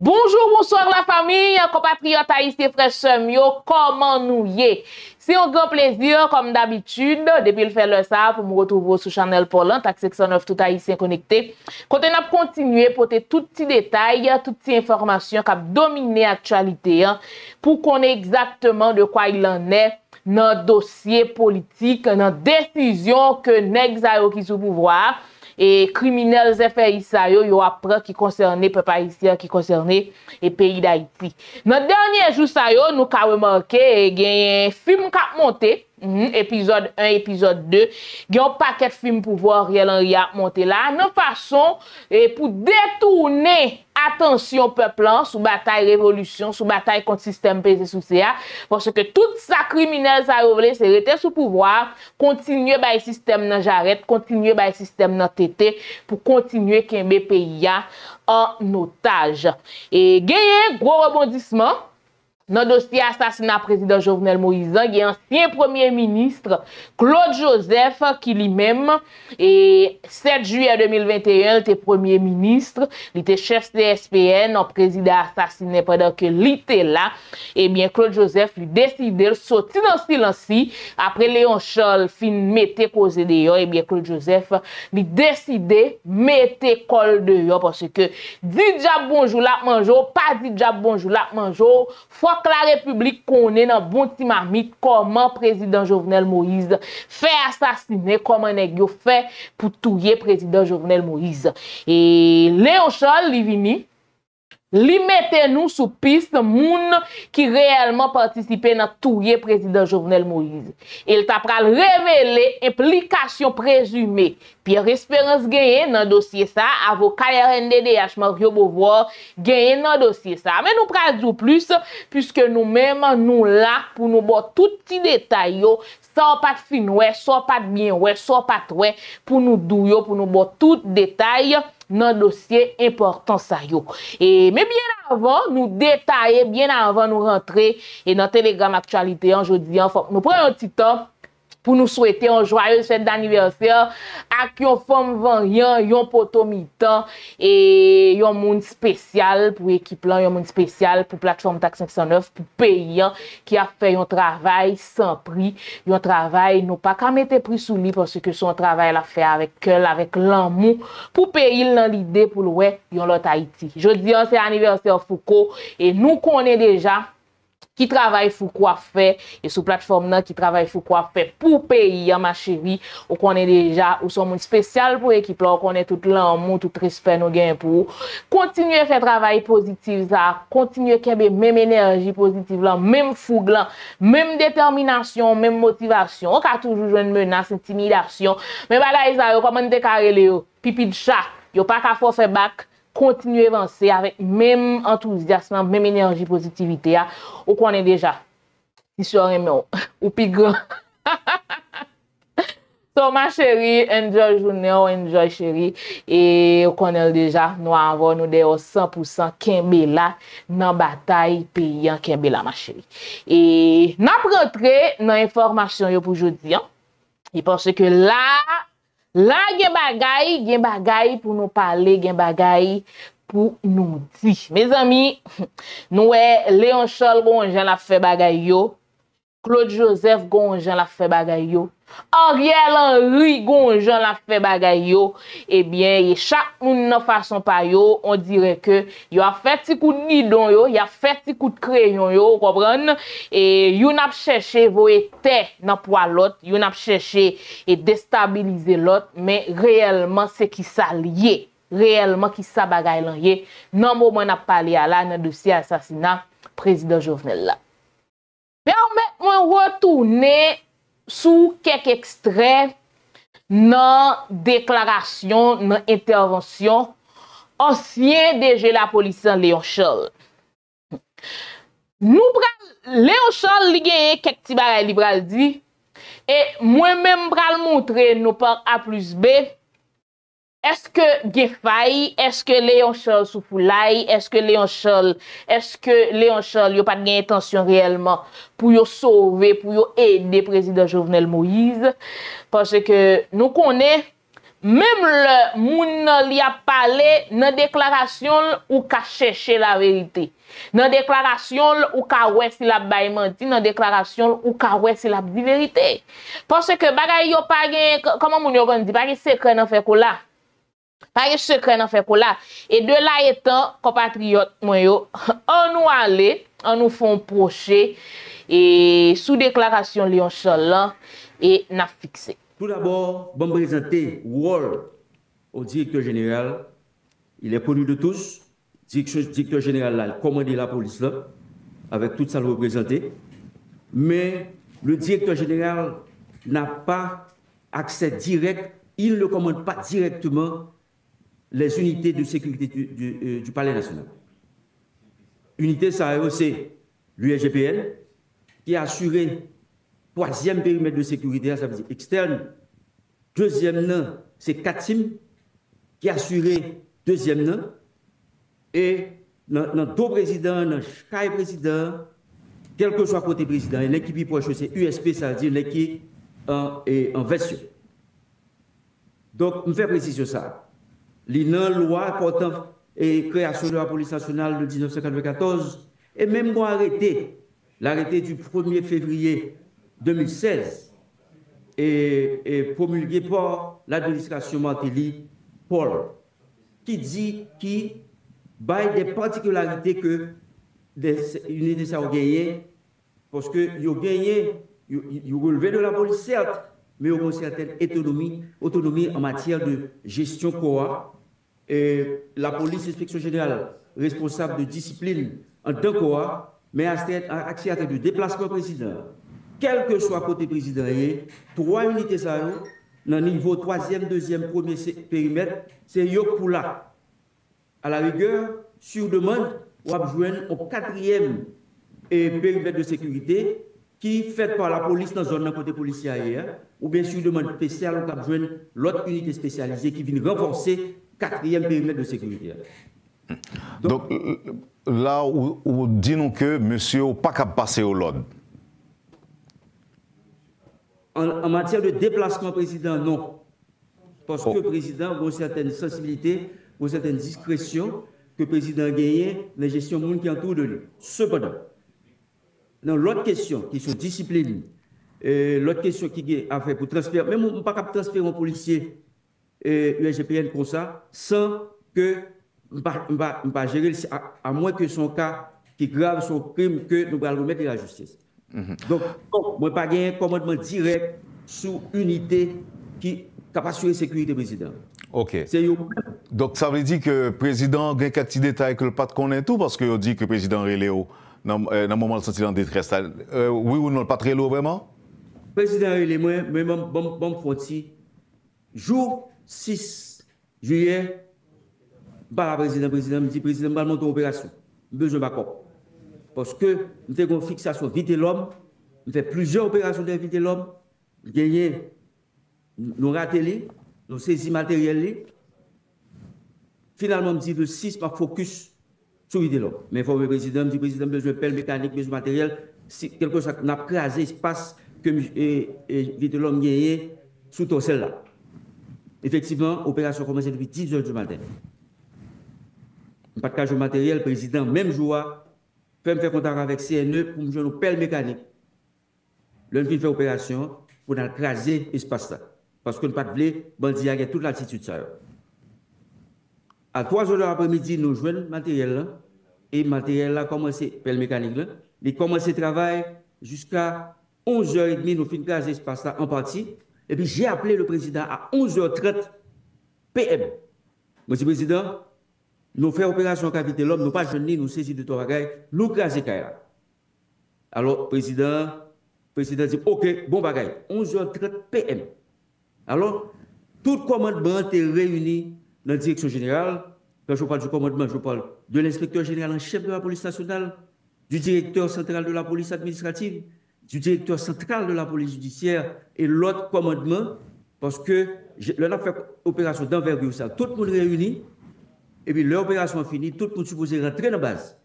Bonjour, bonsoir la famille, compatriotes haïtiens, frères sœurs, comment nous y est? C'est un grand plaisir, comme d'habitude, depuis le faire le ça, pour me retrouver sur Chanel Poland, Taxe 609, tout haïtien connecté. Quand on a continué pour tout petit détail, toutes petites informations qui dominent l'actualité, pour qu'on ait exactement de quoi il en est dans le dossier politique, dans la décision que nous qui sous pouvoir. Et criminels fait Issa yo après qui concernait peuple haïtien qui concernait et pays d'Haïti. Dans dernier jour ça yo nous ka remarqué gagne film qui a monté épisode 1 épisode 2 gagne paquet film pour voir Ariel Henry a monté là non façon et pour détourner attention peuple sous bataille révolution sous bataille contre système PC sous CA parce que tout ça criminel ça yo voulait c'est rester sous pouvoir continuer ba système nan jarret continuer ba système nan tété pour continuer kembe pays a en otage et gagne gros rebondissement. Dans le dossier assassinat président Jovenel Moïse, il y a ancien premier ministre Claude Joseph qui lui-même, et 7 juillet 2021, il était premier ministre, il était chef CSPN, un président assassiné pendant que il était là. Eh bien, Claude Joseph lui décidé de sortir dans silence. Après Léon Charles fin mettre cause dehors, eh bien, Claude Joseph lui décidé mettre col dehors parce que dit diable bonjour la mangeau, pas dit diable bonjour la mangeau, faut que la République connaît dans bon petit marmite comment président Jovenel Moïse fait assassiner, comment nèg yo fait pour tuer président Jovenel Moïse. Et Léon Charles li vini, li mette nous sous piste moun qui réellement participait dans tuer président Jovenel Moïse. Il t'a pral révélé implication présumée. Pierre Espérance gagne dans dossier ça, avocat RNDDH Mario Beauvoir gagne dans dossier ça. Mais nous pral dire plus puisque nous-mêmes nous là pour nous voir tout petit détail yo, sans pas de fin ouais, sans pas de bien ouais, sans pas de ouais pour nous douyo pour nous voir tout détail nan dossier important ça yo. Et mais bien avant nous détailler, bien avant nous rentrer et dans Telegram actualité en jodi en nous prenons un petit temps pour nous souhaiter un joyeux fête d'anniversaire à qui on forme variant, yon poto mitan et yon monde spécial pour équipe là, yon monde spécial pour plateforme Taxe 509 pour payant qui a fait un travail sans prix, un travail non pas qu'à mettre prix sous lui parce que son travail l'a fait avec cœur, avec l'amour pour payer dans l'idée pour le ouais, yon l'autre Haïti. Jodi an c'est anniversaire FOUCO et nous connaissons déjà qui travaille FOUCO a fait et sous plateforme là qui travaille FOUCO a fait pour payer ma chérie ou qu'on est déjà ou son monde spécial pour équipe là qu'on est tout l'amour tout respect nous gain pour continuer faire travail positif ça continuer kembe même énergie positive là même fougue là même détermination même motivation on a toujours une menace intimidation mais voilà ça comment te carré pipi de chat yo pas qu'à faut faire back continuer à avancer avec même enthousiasme, même énergie, positivité. Ou qu'on est déjà. Ils seront ou plus grand. So, ma chérie, enjoy journée, enjoy chérie. Et ou qu'on est déjà, nous avons nous des 100% Kembela dans la bataille paysan Kembela, ma chérie. Et nous avons rentré dans l'information pour aujourd'hui. Et parce que là, gen bagay pour nous parler, gen bagay pour nous dire. Mes amis, nous Léon Charles Gonjan la fait bagay yo, Claude Joseph Gonjan la fait bagay yo, Ariel Henry Gonjan la fait bagay yo, eh bien, chaque moun nan façon pa yo, on dirait que yo a fait ti coup de nidon yo, y a fait ti coup de crayon yo, comprenez? Et yo n'a cherché voye tè nan poa l'autre, yo n'a cherché et déstabiliser l'autre, mais réellement c'est qui ça lié, réellement qui ça bagay lan yé. Nan moment n'a parlé à la nan dossier assassinat président Jovenel la. Permettez-moi retourner sous quelques extraits dans déclaration, dans intervention, ancien DG la police Léon Charles. Nous Léon Charles li genye quelques petits bagay li pral di et moi-même pral montrer nous par A plus B. Est-ce que gen faille? Est-ce que Léon Charles sou foulay? Est-ce que Léon Charles yo pas de intention réellement pour yo sauver, pour yo aider président Jovenel Moïse? Parce que nous connaissons Même le moun li a parlé dans déclaration ou ka chercher la vérité. Dans déclaration ou ka wè si la bay menti, dans déclaration ou ka wè si la di vérité. Parce que bagay yo pa gen comment moun yo kon di, pa gen secret nan fè kola. Pa gen secret nan fè kola. Et de là étant compatriote moun yo, on nous aller, on nous font procher et sous déclaration Léon Charles et n'a fixé. Tout d'abord, bon présenter Wall au directeur général. Il est connu de tous. Directeur général, là, il commandait la police, là, avec tout ça le représenté. Mais le directeur général n'a pas accès direct, il ne commande pas directement les unités de sécurité du Palais national. Unité, ça c'est l'USGPN, qui a assuré troisième périmètre de sécurité, ça veut dire externe. Deuxième nom, c'est KATIM qui assurait deuxième nom. Et dans deux présidents, dans chaque président, quel que soit côté président, l'équipe proche, c'est USP, ça veut dire l'équipe en version. Donc, je fais précision ça. L'INA, loi portant et création de la police nationale de 1994, et même moi arrêté, l'arrêté du 1er février 2016 et promulgué par l'administration Martelly Paul, qui dit qu'il baille des particularités que des unités ont gagnées, parce qu'ils ont gagné, ils ont relevé de la police, certes, mais ils ont une certaine autonomie en matière de gestion COA. Et la police, l'inspection générale, responsable de discipline en tant que COA, mais accès à de déplacement président. Quel que soit côté président, trois unités ça dans niveau 3e, 2e, 1er périmètre, c'est Yokpoula. À la rigueur, sur demande, on va joindre au 4e périmètre de sécurité qui est fait par la police dans la zone côté policier, ou bien sur demande spéciale, on va joindre l'autre unité spécialisée qui vient renforcer 4e périmètre de sécurité. Donc là, on dit nous que monsieur n'a pas capable de passer au l'ordre. En matière de déplacement président, non. Parce que le président a une certaine sensibilité, une certaine discrétion que le président a gagné la gestion monde qui entoure de lui. Cependant, dans l'autre question, qui sont discipline, l'autre question qui a fait pour transférer, même on ne peut pas transférer un policier USGPN comme ça, sans que on ne gérer, à moins que son cas qui grave son crime, que nous allons remettre à la justice. Donc, je n'ai pas gagné un commandement direct sous unité qui a assuré la sécurité du président. OK. Donc, ça veut dire que le président a quelques détails que le pat connaît tout, parce qu'il dit que le président Réléo, dans le moment de sentiment de détresse, oui ou non, le pat Réléo vraiment? Le président Réléo, moi, bon fronti, jour 6 juillet, par le président me dit, président, je monte en opération, besoin de backup. Parce que nous avons une fixation vite l'homme, nous avons plusieurs opérations de vite l'homme, nous gagné, nous raté, nous saisi matériel. Finalement, nous dit le 6 par focus sur vite l'homme. Mais il faut que le président me dise, président, besoin de pelle mécanique, besoin de matériel, si quelque chose n'a pas crasé l'espace que vite l'homme gagné sous ton celle-là. Effectivement, l'opération commence depuis 10 heures du matin. Pas de cage de matériel, le président, même jour, me faire contact avec CNE pour me jouer une pelle mécanique. L'un qui fait opération pour nous craser l'espace là. Parce que nous ne pouvons pas les bandits avec toute l'attitude. À 3 heures de l'après-midi, nous jouons le matériel là. Et le matériel là commence, pelle mécanique là. Il commence le travail jusqu'à 11h30, nous finissons craser l'espace là en partie. Et puis j'ai appelé le président à 11h30 PM. Monsieur le président, nous faisons opération capitale l'homme, nous pas jeûner, nous saisir de ton bagage, nous craser Kaira. Alors, le président dit, OK, bon bagage, 11h30 PM. Alors, tout commandement est réuni dans la direction générale. Quand je parle du commandement, je parle de l'inspecteur général en chef de la police nationale, du directeur central de la police administrative, du directeur central de la police judiciaire et l'autre commandement, parce que l'on a fait opération d'envergure, ça, tout le monde réuni. Et puis l'opération finie, tout le monde supposé rentrer dans la base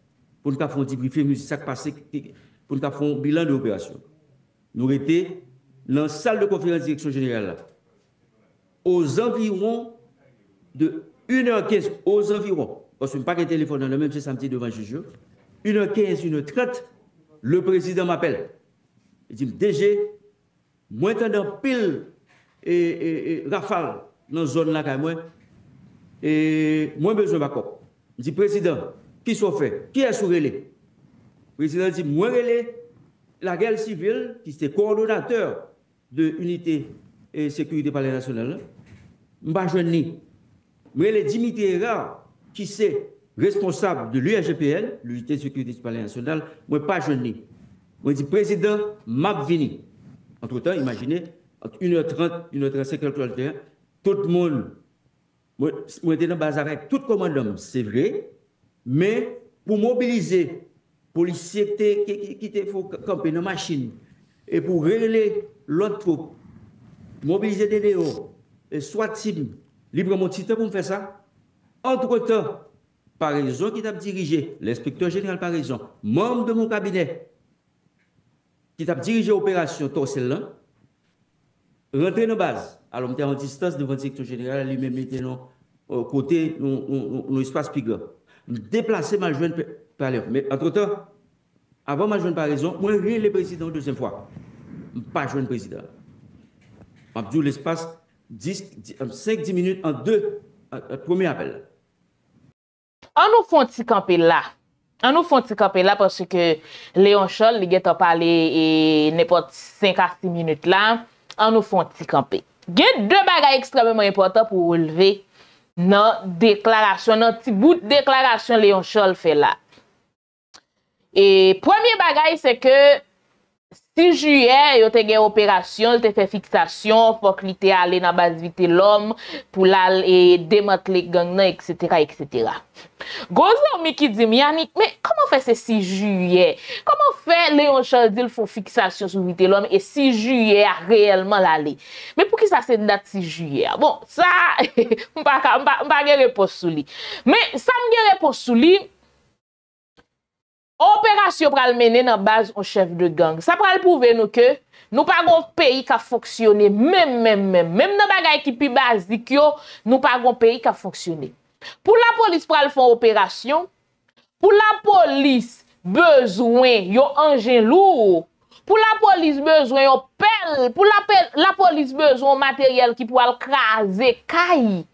pour nous faire un débriefing, nous ça passé, pour nous faire un bilan de l'opération. Nous étions dans la salle de conférence de direction générale. aux environs de 1h15, aux environs, parce que je n'ai pas de téléphone dans le même samedi devant le juge, 1h15, 1h30, le président m'appelle. Il dit, DG, moi, je suis pile et rafale dans la zone là, et moi, j'ai besoin de backup. Il dit, président, qui sont fait? Qui est sous relais? Le président dit, moi, relais, la guerre civile, qui était coordonnateur de l'unité et sécurité par les nationales, m'a joigné. Mais le Dimitri Hérard, qui est responsable de l'USGPN, l'unité de sécurité par les nationales, m'a pas joigné. M'a dit, président, m'a venu. Entre temps, imaginez, entre 1h30, 1h35, 1h31, tout le monde, moi, j'étais dans le bazar avec tout le commandant, c'est vrai, mais pour mobiliser les policiers qui étaient campés dans la machine, et pour régler l'autre troupe, mobiliser des néos, et soit team, libre mon titre pour me faire ça. Entre-temps, Paraison qui t'a dirigé, l'inspecteur général Paraison, membre de mon cabinet, qui t'a dirigé l'opération Torsel-là, rentrer dans la base. Alors, on était en distance devant le directeur général, lui-même était dans le côté, dans l'espace Pigra. Déplacer ma jeune par l'air. Mais entre-temps, avant ma jeune Paraison, moi, j'ai le président une deuxième fois. Pas jeune président. On dit l'espace 5-10 minutes en deux, premier appel. On nous font petit camper là. On nous font petit camper là parce que Léon Charles, il a parlé et n'importe 5 à 6 minutes là. On nous font petit camper. Il y a deux bagages extrêmement importants pour relever dans déclaration, dans petit bout de déclaration Léon Charles fait là. Et premier bagage, c'est que 6 juillet, yo te gen opération, te fait fixation, faut que l'ité aller dans base vite l'homme pour la et démanteler gang nan, etc., etc. Gozo mi ki di Yanick, mais comment fait ce 6 juillet? Comment fait Léon Charles il faut fixation sur vite l'homme et 6 juillet a réellement l'aller? Mais pour qui ça c'est date 6 juillet? Bon, ça m'pa gen réponse sou li. Mais ça m'gen réponse sou li. Opération pral mener dans base au chef de gang. Ça pral prouver nous que nous pas gon pays qui a fonctionné même dans bagay qui pi basique yo, nous pas gon pays qui a fonctionné. Pour la police pral font opération, pour la police besoin yo engin lourd, pour la police besoin yo pelle, pour la police besoin matériel qui pourra craser caille.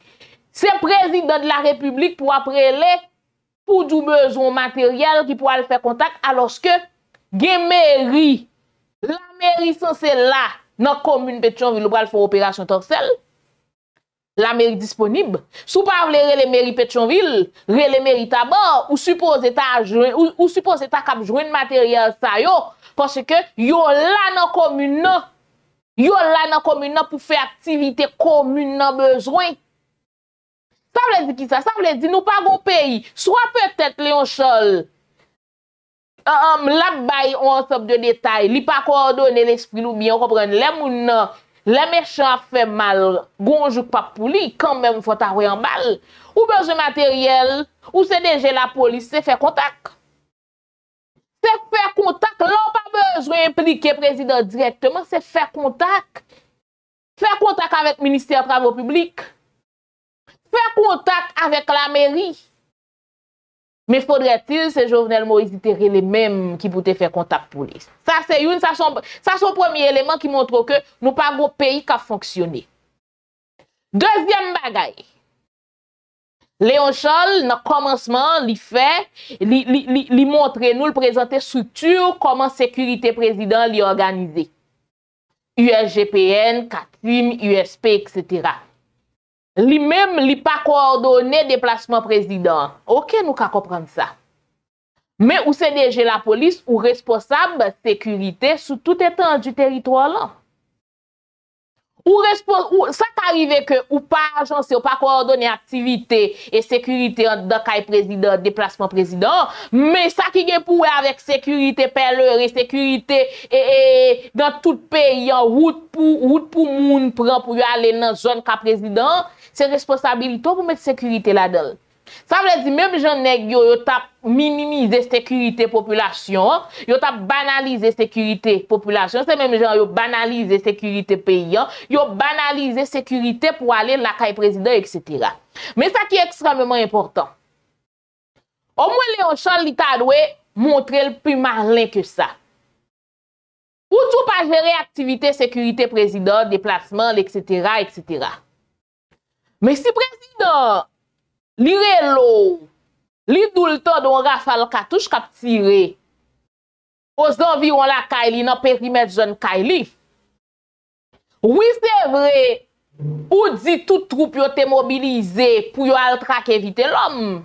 C'est président de la République pour après les pour du besoin matériel qui pourra faire contact alors que la mairie censée là dans la commune Pétionville pour faire opération Torsel, la mairie disponible. Si vous ne voulez pas la mairie Pétionville, la mairie Tabor, ou supposez que vous avez matériel ça yo, parce que vous là dans la commune, vous là dans la commune pour faire activité commune besoin. Ça veut dire qui ça? Ça veut dire nous pas bon pays. Soit peut-être Léon Charles, la baille en sorte de détail, il pas coordonné l'esprit ou bien on comprend les méchants fait mal, gonjou pas pour lui, quand même faut avoir en balle. Ou besoin matériel, ou c'est déjà la police, c'est faire contact. C'est faire contact, là pas besoin impliquer président directement, c'est faire contact. Faire contact avec ministère travaux publics. Faire contact avec la mairie. Mais faudrait-il que Jovenel Moïse était les mêmes qui pouvaient faire contact pour lui. Ça, c'est une, ça son premier élément qui montre que nous pas un pays qui a fonctionné. Deuxième bagaille. Léon Charles, dans le commencement, il fait, il montre, nous le présenter structure, comment sécurité président l'y organisé. USGPN, KATIM, USP, etc. Lui-même, il n'a pas coordonné déplacement président. Ok, nous pouvons comprendre ça. Mais où c'est déjà la police ou responsable sécurité sur tout étendue du territoire là. Ou ça arrive que ou pas agencé, ou pas coordonné activité et sécurité dans le président, déplacement président, mais ça qui est pour avec sécurité pèlerin, sécurité et dans tout pays en route pour moun prend pour aller dans zone ka président, c'est responsabilité pour mettre sécurité là-dedans. Ça veut dire même j'en ai yo t'a minimiser sécurité population, yo t'a banaliser sécurité population, c'est même gens yo banaliser sécurité pays, yo banaliser sécurité pour aller la caille président etc. Mais ça qui est extrêmement important. Au moins Léon Charles il t'a doué montrer le plus malin que ça. Ou tout pas gérer activité sécurité président, déplacement etc., etc. Mais si président li relo, li doul ton don rafale cartouche kap tire aux environs la Kaili nan périmètre zone Kaili. Oui, c'est vrai. Ou dit tout troupe yo te mobilisé pour yo al traque éviter l'homme.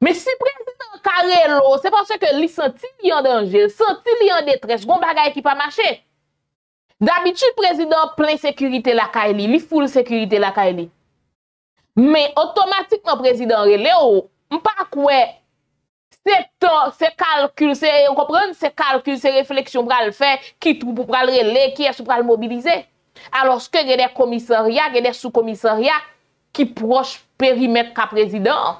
Mais si président Karelo, c'est parce que li senti li en danger, senti li en détresse, gon bagay qui pas marché. D'habitude président plein sécurité la Kaili, li full sécurité la Kaili. Mais automatiquement, président Réléo, m'pas quoi, c'est calcul, c'est, vous comprenez, c'est calcul, c'est réflexion pour le faire, qui tout pour le relais, qui est pour le mobiliser. Alors que il y a des commissariats, il y a des sous-commissariats qui proche périmètre qu'a président.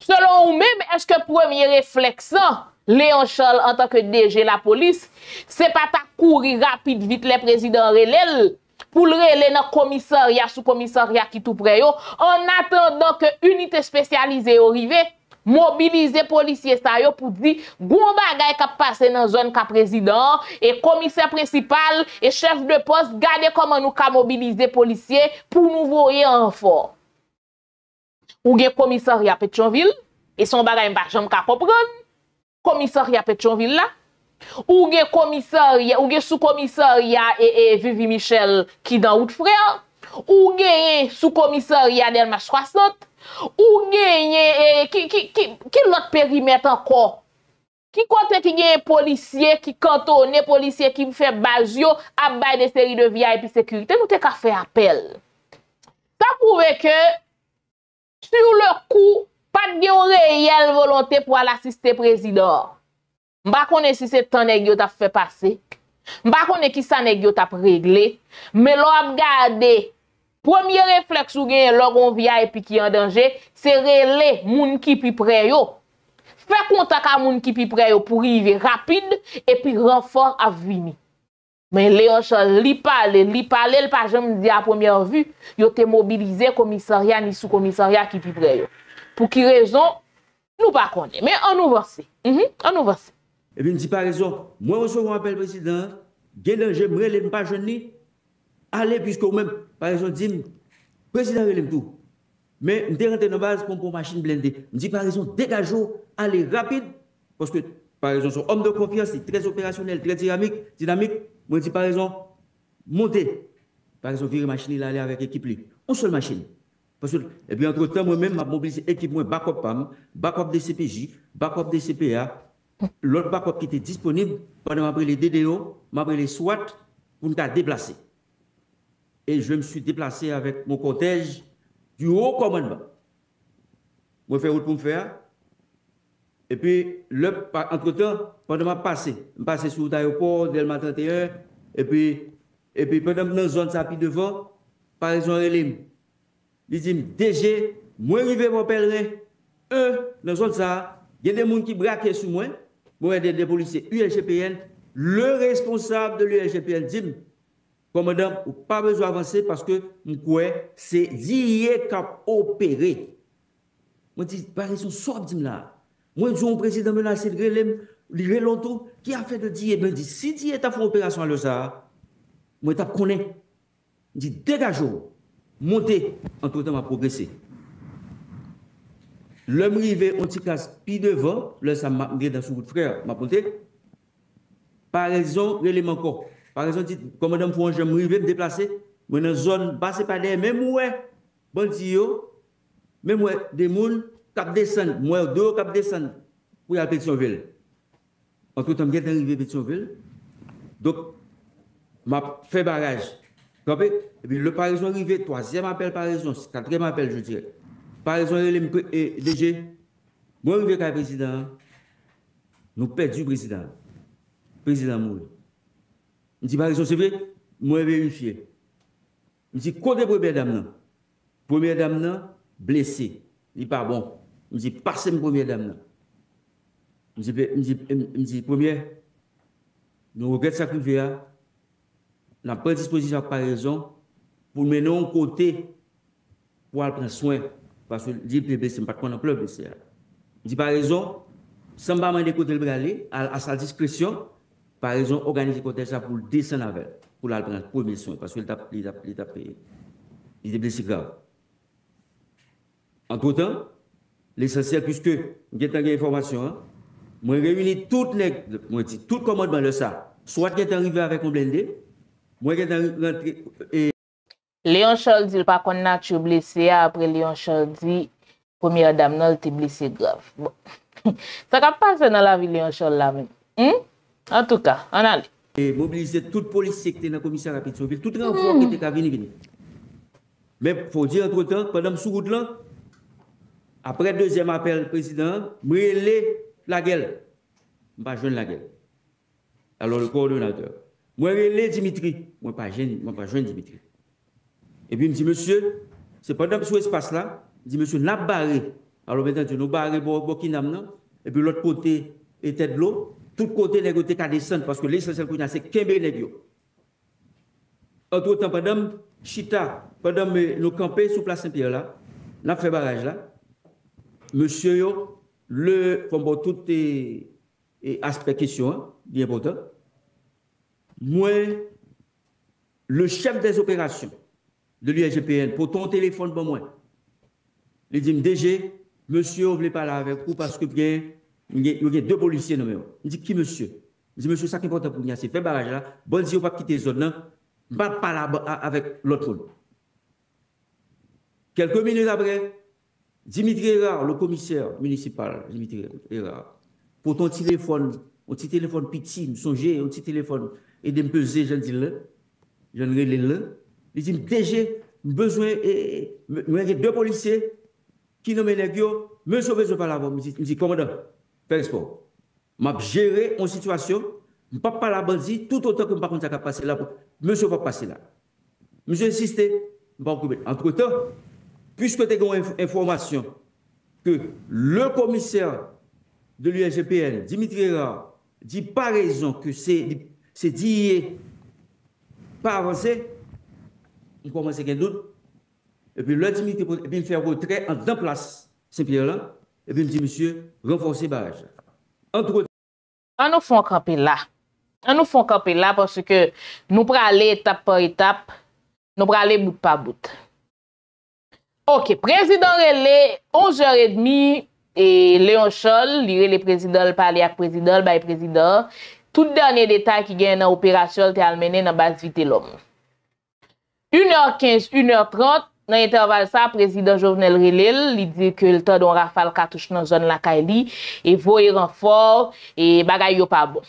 Selon vous-même, est-ce que premier réflexe, Léon Charles en tant que DG la police, c'est pas ta courir rapide vite les présidents Réléo? Pour le relais dans le commissariat, sous-commissariat qui tout près, en attendant que l'unité spécialisée arrive, mobiliser les policiers pour dire bon bagay qui passe dans la zone ka président, et commissaire principal, et chef de poste, gardez comment nous ka mobiliser les policiers pour nous voir en renfort. Ou bien commissariat Pétionville, et son bagay m'a jamais comprendre, commissariat Pétionville là. Ou gen commissariat, ou gen sous-commissariat et Vivi Michel qui dans Haute-Frère, ou gen sous-commissariat Delmas 60, ou gen qui l'autre périmètre encore. Qui compte qui gen policier qui cantonné, policier qui fait basio à bail des séries de VIP sécurité, nous te ka fait appel. Ça prouve que sur le coup, pas de réelle volonté pour l'assister président. M'ba konne si c'est temps nèg yo t'a fait passer. M'ba konne ki sa nèg yo t'a réglé, mais lò ap gade premier réflexe ou gen lò gon VIP qui en danger, c'est relé moun ki pi près yo. Fè kontak a moun ki pi près yo pour rive rapide et puis renfort a vini. Mais Léon Charles li pale l pa janm di à première vue, yo te mobilisé commissariat ni sous-commissariat qui pi près yo. Pour qui raison nous pas connaît, mais on nous verser. On nous verser. Et bien, je dis par exemple, moi, on se rappelle, président, Guélan, j'aimerais les pas jeunes, allez, puisque vous-même, par exemple, dit, président, il aime tout. Mais, je rentre dans la base pour machine blindée. Je dis par exemple, dégagez, allez rapide, parce que, par exemple, son homme de confiance, c'est très opérationnel, très dynamique. Moi, je dis par exemple, montez. Par exemple, virer machine, il allait avec l'équipe, une seule machine. Parce que, et bien, entre-temps, moi-même, je mobilise l'équipe, backup PAM, backup des CPJ, backup des CPA. L'autre backup qui était disponible pendant après les DDO, après les SWAT, pour nous déplacer. Et je me suis déplacé avec mon cortège du haut commandement. Je fais route pour me faire. Et puis, entre-temps, pendant ma passée, je passais sur l'aéroport, Delmas 31, et puis pendant que je suis dans la zone devant, par exemple, il dit DG, moi, je vais me pèlerin, dans la zone ça, il y a des gens qui braquent sur moi. Moi, des policiers USGPN, le responsable de l'USGPN dit, commandant, vous n'avez pas besoin d'avancer parce que c'est d'hier qu'on a opéré. Moi, je dis, par exemple, sortez là. Moi, je dis au président menacé de griller longtemps, qui a fait de d'hier. Il dit, si d'hier tu as fait opération à le Sahara, moi, je connais. Je dis, dégagez-vous, montez, entre temps, on va progresser. L'homme rivé, on t'y casse plus devant, là, ça m'a dit dans son bout de frère, m'a ponté. Par exemple, l'élément encore. Par exemple, dit, commandant, pour je me rivé, me déplacer, mais dans la zone basse, pas d'air, même ouais, bon tuyau, même ouais, des moules, cap descend, moi, deux, cap descend, pour y aller à Pétionville. En tout temps, je suis arrivé à Pétionville. Donc, m'a fait barrage. Et puis, le Paraison arrivé, troisième appel Paraison, quatrième appel, je dirais. Par exemple, les DG, moi, je suis président, nous perdons le président. Le président mourit. Je dis, par exemple, c'est vrai, moi, je vérifie. Je dis, côté première dame, blessée. Il pas bon. Je me dis, passez une première dame. Je me dis, première, nous regrettons ça que nous faisons. Nous avons pris disposition à Paraison pour mener un côté pour prendre soin. Parce que le DPB, ce n'est pas qu'on a plein de blessés. Je dis, Paraison, sans pas demander côté le aller à sa discrétion, Paraison organise le côté ça pour le descendre avec, pour le prendre premier soin. Parce que il est blessé grave. Entre-temps, l'essentiel, puisque j'ai eu des informations, je réunis toutes les commandements de ça. Soit j'ai arrivé avec un blindé, moi j'ai rentré et... Léon Charles dit pas qu'on a tué blessé, après Léon Charles dit première dame non était blessé grave. Bon. Ça va passer dans la vie Léon Charles là même. Hmm? En tout cas, on allait. Et mobiliser toute police qui était dans le commissariat de Pétionville, tout renfort qui était venu. Mais il faut dire entre-temps, pendant que je suis route là, après le deuxième appel, président, je relève la gueule. Je ne pas jeune la gueule. Alors le coordonnateur. Je relève Dimitri. Je ne pas jeune Dimitri. Et puis il me dit, monsieur, c'est pendant que je suis espace là, il me dit, monsieur, n'a barré. Alors maintenant, nous barré pour Bokinam. Et puis l'autre côté était de l'eau. Tout côté négocié qu'à descendre parce que l'essentiel qu'on a, c'est qu'un bénéfice. Entre-temps, pendant Chita, pendant nous camper sur place Saint-Pierre là, nous fait barrage là. Monsieur, yo, le, comme bon, tout aspect question, hein, bien important, moi, le chef des opérations de l'USGPN, pour ton téléphone, bon, moi, il dit, DG, monsieur, vous ne voulez pas là avec vous parce que il y a deux policiers nommés. Il dit, qui monsieur? Il dit, monsieur, ça qui est important pour nous, c'est faire barrage là, bon, si vous ne pouvez pas quitter zone là, pas là avec l'autre. Quelques minutes après, Dimitri Hérard, le commissaire municipal, Dimitri Hérard, pour ton téléphone, un petit téléphone petit, me songer, un petit téléphone, et de me peser, je dis là, je ne relève là, il dit, DG, besoin, et deux policiers qui nomment les gars, monsieur, besoin pas là-bas, il dit, commandant, fais sport. M'a géré une situation, je ne peux pas la bandit, tout autant que je ne peux pas passer là, monsieur, va passer là. Monsieur, insisté, je ne peux pas couper. Entre-temps, puisque tu as une information que le commissaire de l'USGPN, Dimitri Hérard, dit pas raison que c'est dit pas avancé, il commence à y avoir un doute. Et puis le Dimitri me fait retrait en deux places, Saint-Pierre-là, et puis il me dit, monsieur, renforcez le barrage. Entre... On nous fait camper là. On nous fait camper là parce que nous prenons aller étape par étape, nous prenons aller bout par bout. Ok, président relé 11h30 et Léon Charles, lui le président, parler avec président, by président. Tout dernier détail qui gagne dans l'opération, t'es amené dans base vite l'homme. 1h15, 1h30, dans l'intervalle ça, président Jovenel relé, il dit que le temps d'un rafale cartouche dans zone la Kaili et voyer renfort et bagay yo pas bon.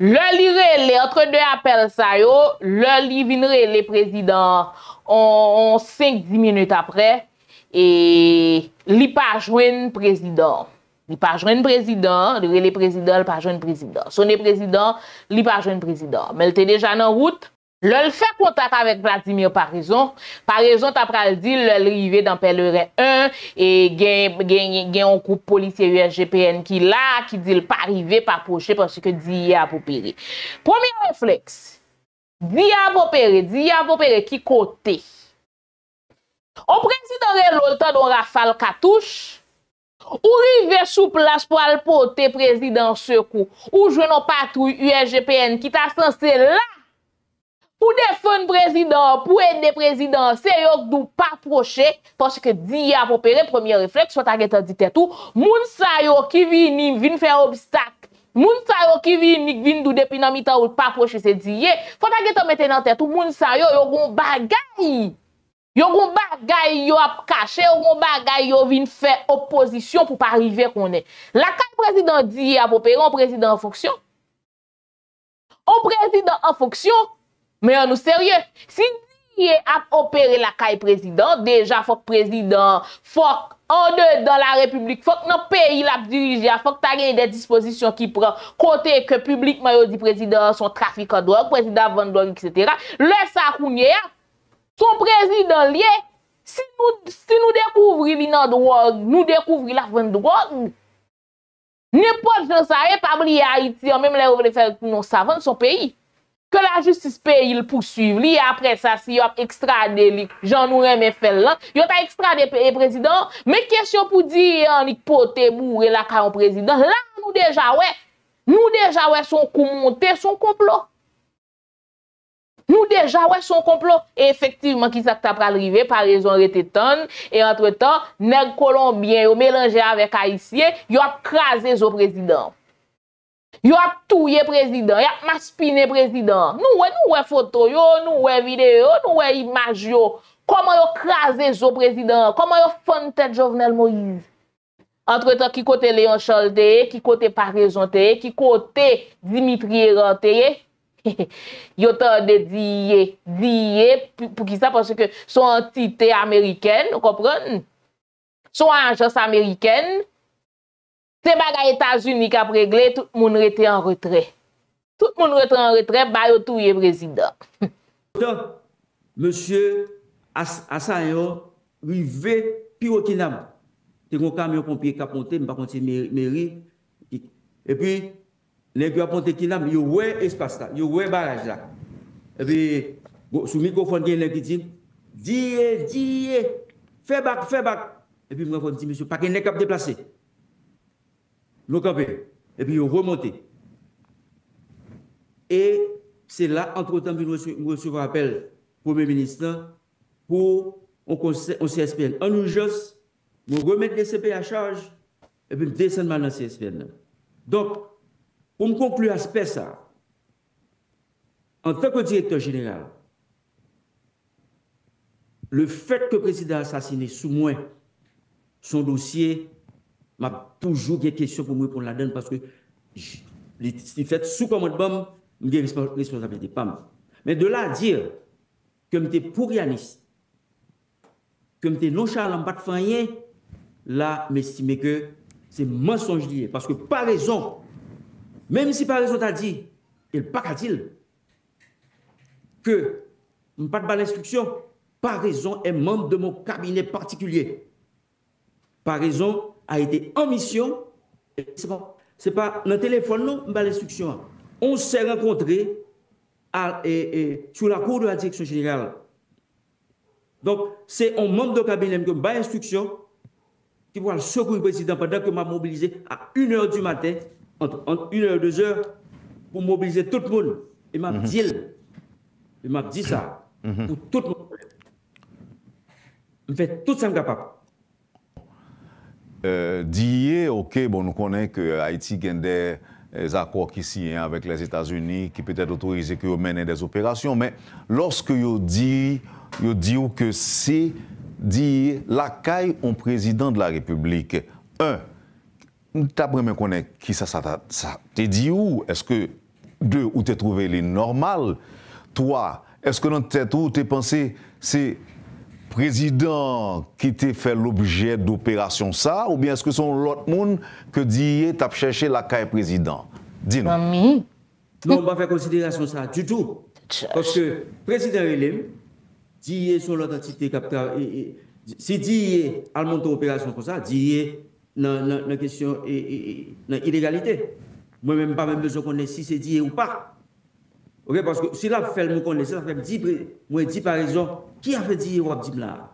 Le li relé entre deux appels ça yo, le li vin relé président on 5-10 minutes après et li pa joine président. Li pa joine président, li relé président, li pa joine président. Sonne président, li pa joine président. Mais il était déjà en route. Le fait contact avec Vladimir Paraison. Paraison t'a pral dit le arrivé dans Pèlerin 1 et gagne un groupe policier USGPN qui là qui dit le pas arrivé pas approcher parce que dit a pour périr. Premier réflexe. Diable opéré qui côté. On président le temps de rafale cartouche. Ou rive sous place pour aller porter président secours ou je n'ai patrouille USGPN qui t'a censé là. Pour défendre président, pour aider président, c'est eux qui ne pas procher parce que d'y a opéré premier réflexe, soit t'as dit tout, moun sa yo qui vient faire obstacle, moun sa yo qui vient d'où depuis nan mitan ou pas procher c'est d'y faut t'as mettre dans tête tout moun sa yo yo gon bagay. Yo gon bagay yo a caché, yo gon bagay yo vinn faire opposition pour pas arriver qu'on est. La carte président d'y a opéré, un président en fonction. Un président en fonction. Mais on nous sérieux, si il a opéré la caille président, déjà faut que président, faut en dedans la République, faut que notre pays l'a dirigé, faut que tu aies des dispositions qui prend côté que publiquement il dit président son trafic en drogue, président vend drogue, etc. Le ça son président lié, Si nous découvrons l'inandrogue, nous découvrons la vente de drogue, n'importe qui ça est pas oublié Haïti, même les voulez faire non savant son pays. Que la justice paye, il poursuive. Li après ça, si y a extradé li, j'en nous remet fait là. Y a extradé le président. Mais question pour dire, on pote bourré la ka président. Là, nous déjà ouais son coup monté, son complot. Nous déjà ouais son complot. Et effectivement, qui ça t'a pral rivé, Paraison rete ton. Et entre temps, nèg Colombien yo mélangé avec Haïtien, yo a crasé zo président. Yo a touye président, yo a maspine président. Nous ouais photo yo, nous ouais vidéo, nous ouais image yo. Comment yo crasé zo président? Comment yo fon tête Jovenel Moïse? Entre-temps, qui côté Léon Charles, qui côté Paraison, qui côté Dimitri Hérard, yo tande diye pour qui ça parce que son entité américaine, vous comprenez? Son agence américaine. C'est bagay États-Unis qui a réglé, tout le monde était en retrait. Tout le monde était en retrait, bayo touye président. Monsieur Assanyo, rivé Pirokinam. Il y a un camion pompier qui a monté, par contre, c'est mairie. Et puis, les gens qui ont monté, il y a un espace là, il y a un barrage là. Et puis, sous le microphone, il y a un qui dit, dis, fais back. Et puis, moi, je dis, monsieur, pas qu'il y a un cap déplacé. Nous camper et puis ils remontent. Et c'est là, entre-temps, nous recevons appel au Premier ministre pour un CSPN. En urgence, nous remettons les CP à charge et puis nous descendons dans le CSPN. Donc, pour me conclure l'aspect ça, en tant que directeur général, le fait que le président a assassiné sous moi son dossier, m'a toujours des questions pour me répondre là-dedans parce que les fait sous commandement, je n'ai pas de responsabilité. Mais de là à dire que je suis pourrianiste, que je suis nonchalant, pas de fanyen, là, m'estime que c'est mensonge lié. Parce que Paraison, même si Paraison t'a dit, il n'a pas qu'à dire que je n'ai pas de l'instruction, Paraison est membre de mon cabinet particulier. Paraison a été en mission, c'est pas le téléphone, non, mais l'instruction. On s'est rencontrés sous la cour de la direction générale. Donc, c'est un membre de cabinet qui a instruction qui voit le secours du président pendant que m'a mobilisé à 1h du matin, entre 1h et 2h, pour mobiliser tout le monde. Et m'a dit, ça pour tout le monde. Je fais tout ça capable. Ok, bon, nous connaissons que Haïti a des accords qui signent avec les États-Unis, qui peut-être autorisés que mène des opérations, mais lorsque vous dites que c'est la caille en président de la République, un, d'après me connaître qui ça te dit où? Est-ce que deux, où tu as trouvé les normales? Trois, est-ce que dans tête où tu as pensé c'est président qui t'a fait l'objet d'opération ça, ou bien est-ce que c'est l'autre monde que dit t'as cherché la caille président? Dis-nous. Non, on ne va pas faire considération ça du tout. Parce que président Elim, dit son l'autre entité si dit à monter opération comme ça, dit la question illégalité. Moi-même, pas même besoin qu'on ait si c'est dit ou pas. Okay, parce que si la fait me connaître, ça fait dit par exemple, qui a fait dire ou a dit là?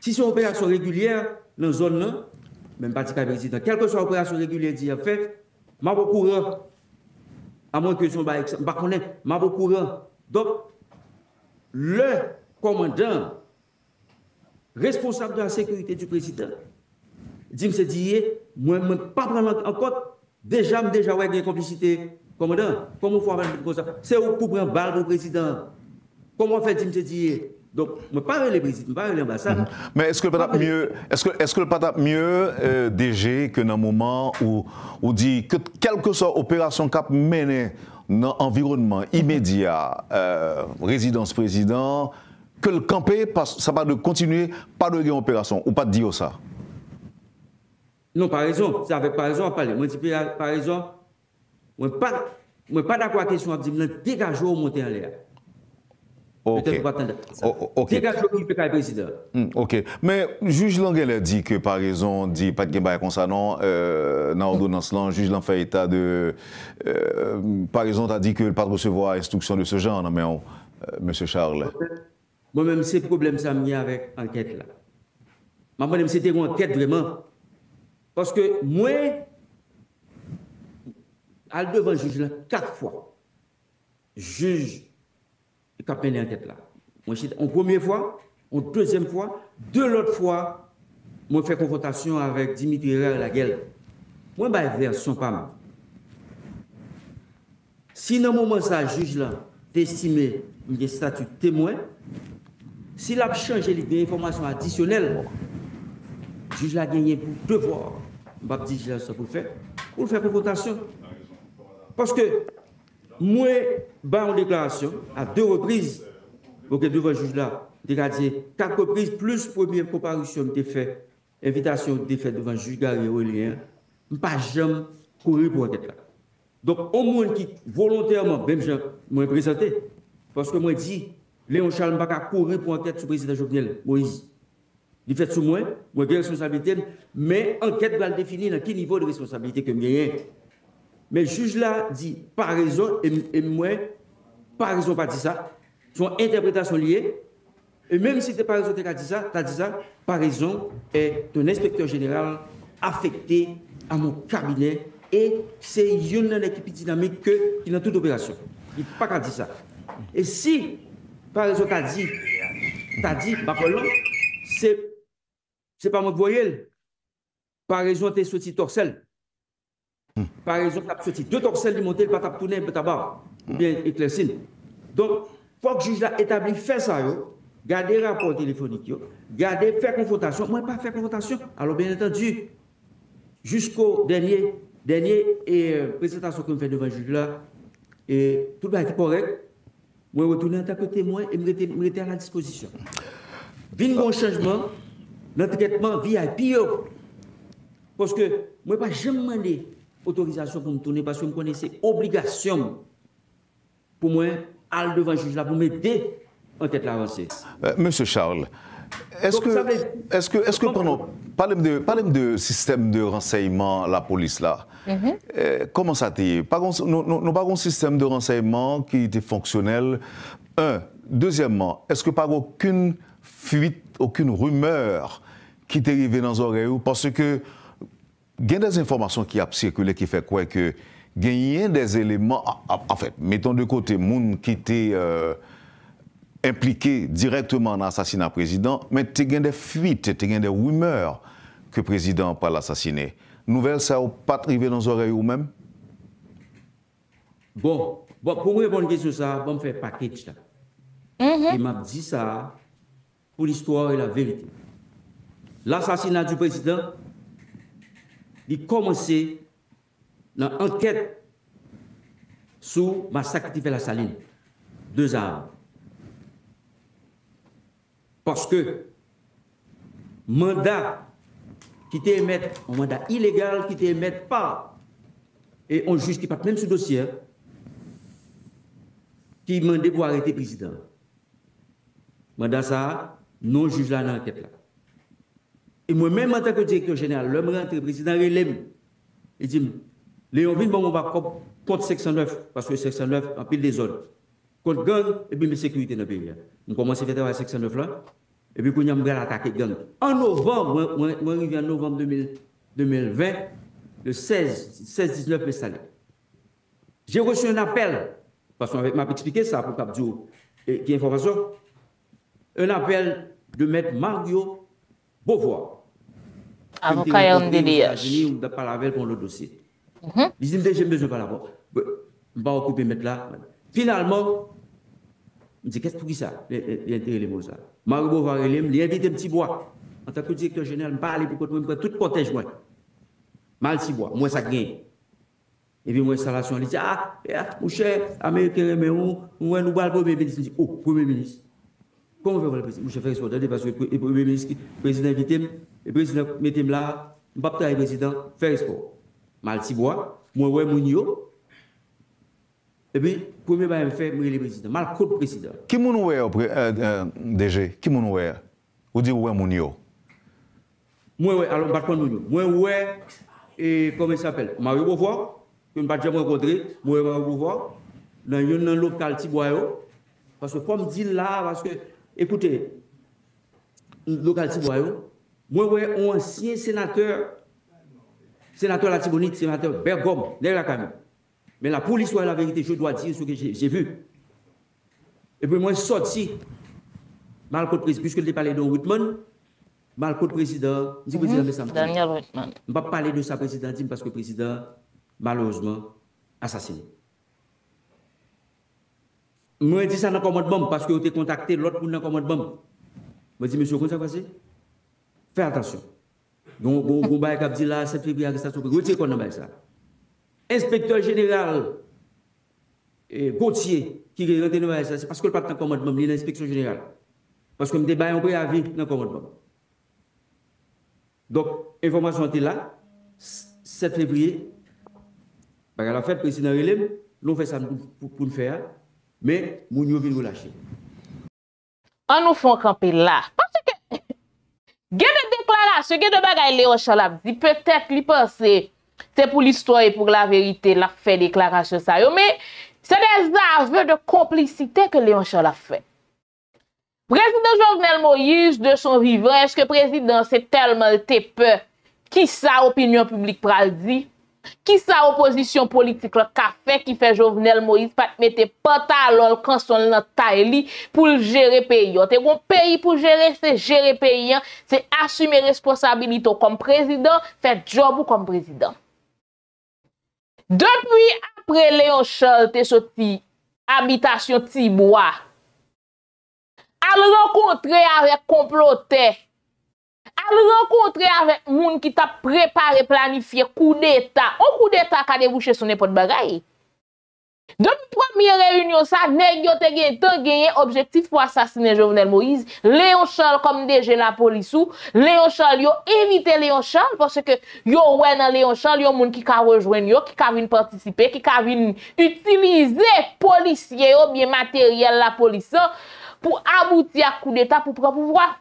Si c'est une opération régulière dans la zone, là, même pas le président, quelle que soit l'opération régulière dit en fait, je suis au courant. À moins que je ne connaisse pas, je suis au courant. Donc, le commandant responsable de la sécurité du président, dit me dit, moi, je ne peux pas prendre en compte, déjà, avec des complicités. Commandant, comment faut faire comme ça? C'est pour prendre balle pour le président. Comment fait-il me dire? Donc, je ne parle pas le président, je ne l'ambassade. Mais est-ce que le patap mieux, DG, que dans le moment où on dit que quelle que soit l'opération cap menée dans l'environnement immédiat, résidence-président, que le camper, ça va de continuer, pas de opération, ou pas de dire ça? Non, Paraison, c'est avec Paraison à parler. Moi, je dis Paraison. Je ne suis pas d'accord avec la question, je dis, dégagez-vous, montez en l'air. Okay. OK. Mais le juge Languel dit que par raison dit pas de gain concernant dans l'ordonnance là, juge l'en fait état de par raison a dit que pas recevoir instruction de ce genre mais monsieur Charles. Moi même c'est problème ça m'y avec enquête là. Moi-même c'était une enquête vraiment parce que moi à devant juge là 4 fois. Juge qui a mené l'enquête là. Moi, en première fois, en deuxième fois, deux l'autre fois, moi fait confrontation avec Dimitri Hérard la gueule. Moi, ma version pas mal. Si dans le moment ça, juge là, estimé le statut témoin, s'il a changé les informations additionnelles, le juge l'a gagné pour devoir. Je ne vais pas dire ça pour le faire. Pour faire confrontation. Parce que moi, bah en déclaration, à 2 reprises, ok, devant le juge là, dégradé, 4 reprises, plus première comparution de fait, invitation de fait devant le juge Gary Olien, pas jamais courir pour être là. Donc, au moins qui volontairement, même je m'ai présenté, parce que moi dit, Léon Charles n'a pas courir pour enquête sur le président Jovenel Moïse. Il fait sous moi j'ai responsabilité, mais enquête va définir à quel niveau de responsabilité que j'ai. Mais le juge là dit par raison, et moi, par raison, pas dit ça. Son interprétation liée. Et même si tu n'es pas raison, tu as dit ça, par raison est un inspecteur général affecté à mon cabinet. Et c'est une équipe dynamique qui dans toute opération. Il n'a pas dit ça. Et si par raison, tu as dit, bah, c'est pas mon voyelle. Par raison, tu es sorti torsel. Par exemple, tu as sorti 2 torselles de monter, tu as tourné, tu as barre, ou bien éclairci. Donc, il faut que le juge établi, fait ça, garder le rapport téléphonique, garder, faire confrontation. Moi, pas faire confrontation. Alors, bien entendu, jusqu'au dernier présentation qu'on fait devant le juge là, et tout le monde est correct, moi, je retourne en tant que témoin et me mettre à la disposition. Vine mon changement, notre traitement VIP, parce que moi, je n'ai jamais demandé autorisation pour me tourner parce que je me connaissais obligation pour moi aller devant le juge là pour m'aider en tête l'avancée. Monsieur Charles, est-ce que pendant parlez-moi de système de renseignement la police là. Comment ça t'est? Nous pas un système de renseignement qui était fonctionnel. Deuxièmement, est-ce que pas aucune fuite, aucune rumeur qui est arrivée dans les oreilles parce que il y a des informations qui ont circulé qui fait quoi que il y a des éléments, en fait, mettons de côté moun qui étaient impliqués directement dans l'assassinat du président, mais il y a des fuites, il y a des rumeurs que le président n'a pas l'assassiné. Nouvelle, ça n'a pas arrivé dans les oreilles ou même? Bon, pour moi, bonne question, ça, bon, faire package là. Il m'a dit ça pour l'histoire et la vérité. L'assassinat du président. Il commençait l'enquête sur le massacre qui fait La Saline. 2 armes. Parce que le mandat qui était émis, un mandat illégal qui était émis par, et on juge qui part même ce dossier, qui demandait pour arrêter le président. Mandat ça, non juge là dans l'enquête là. Et moi-même, en tant que directeur général, l'homme rentre, le président relève. Il dit, Léonville, bon, on va contre 609, parce que 609 empile des zones. Contre gang, et puis mes sécurités dans le pays. On commence à faire travailler 609 là, et puis on a attaqué gang. En novembre, moi, arrivé en novembre 2020, le 16-19 installé. J'ai reçu un appel, parce qu'on m'a expliqué ça pour Capdou, qui est information, un appel de maître Mario Beauvoir. Avocat RNDDH. Ou de parler pour le dossier. Ils me disent, j'ai besoin de parler. Je ne vais pas occuper mettre là. Finalement, je me dis, qu'est-ce que ça? Il a intérêt les mots ça. Mario Beauvoir, il a invité Tibois. En tant que directeur général, je ne vais pas aller pour que tout protège moi. Mal Tibois, moi ça gagne. Et puis, moi, installation, il dit, ah, mon cher, américain, mais on va nous parler pour le premier ministre. Je dis, oh, premier ministre. Comment on fait le président? Je fais responsable parce que le premier ministre, le président invite, le président mettez là, je ne vais pas travailler le président, faire sport. Mal Tibois, moi, je suis Et puis, premier bail, je fais, le président. Malgré le président. Qui m'a dit, DG, qui m'a dit, ou dit, ouais, mon yo? Moi, ouais, alors, je ne sais pas. Moi, ouais, et comment il s'appelle? Mario Beauvoir, que je n'ai pas jamais rencontré. Moi, Mario Beauvoir, dans un local Tibois. Parce que, comme dit là, parce que, écoutez, local Tibois, moi, ouais, un ancien sénateur. Sénateur Latibonite, sénateur Bergom, derrière la caméra. Mais la police, ouais, la vérité, je dois dire ce que j'ai vu. Et puis moi, je suis sorti, malgré le président, puisque je parlais de Whitman, malgré le président, je dis président, mais ça me Daniel Whitman. Je ne vais pas parler de sa présidente, parce que le président, malheureusement, assassiné. Moi, je dis ça dans le commandement, parce que vous avez contacté l'autre pour dans le commandement. Je dis, monsieur, comment ça va passer? Fais attention. Donc, vous avez dit là, 7 février, arrestation, vous avez dit qu'on a ça. Inspecteur général Gauthier, qui est rentré dans ça, c'est parce que le patron commandement, il est l'inspection générale. Parce que je me débat en préavis dans le commandement. Donc, information était là, 7 février, parce qu'à la fête, le président Relem, nous fait ça pour le faire, mais nous ne venons pas lâcher. On nous fait camper là. Parce que, il y a des déclarations, il y a des bagages, Léon Charles dit peut-être qu'il pense. C'est pour l'histoire et pour la vérité, la fait déclaration ça. Mais c'est des aveux de complicité que Léon Charles a fait. Président Jovenel Moïse, de son vivant, est-ce que président, c'est tellement te peur? Qui sa opinion publique pral dit? Qui sa opposition politique le café qui fait Jovenel Moïse pas mettre pantalon quand son nan taille pour gérer pays? Te gon pays pour gérer, c'est gérer pays, c'est assumer responsabilité comme président, faire job comme président. Depuis après Léon Charles te sorti habitation Tibois, à le rencontrer avec comploteur, à le rencontrer avec moun qui t'a préparé, planifié coup d'état. Un coup d'état qui a débouché sur n'importe bagaille. Depuis première réunion, ça nèg yo te gagné objectif pour assassiner Jovenel Moïse. Léon Charles comme DG la police ou Léon Charles yo éviter Léon Charles parce que yo wè nan Léon Charles yo moun qui ka rejoindre yo, qui ka vinn participer, qui ka vinn utiliser policier ou bien matériel la police pour aboutir à coup d'état pour prendre pouvoir.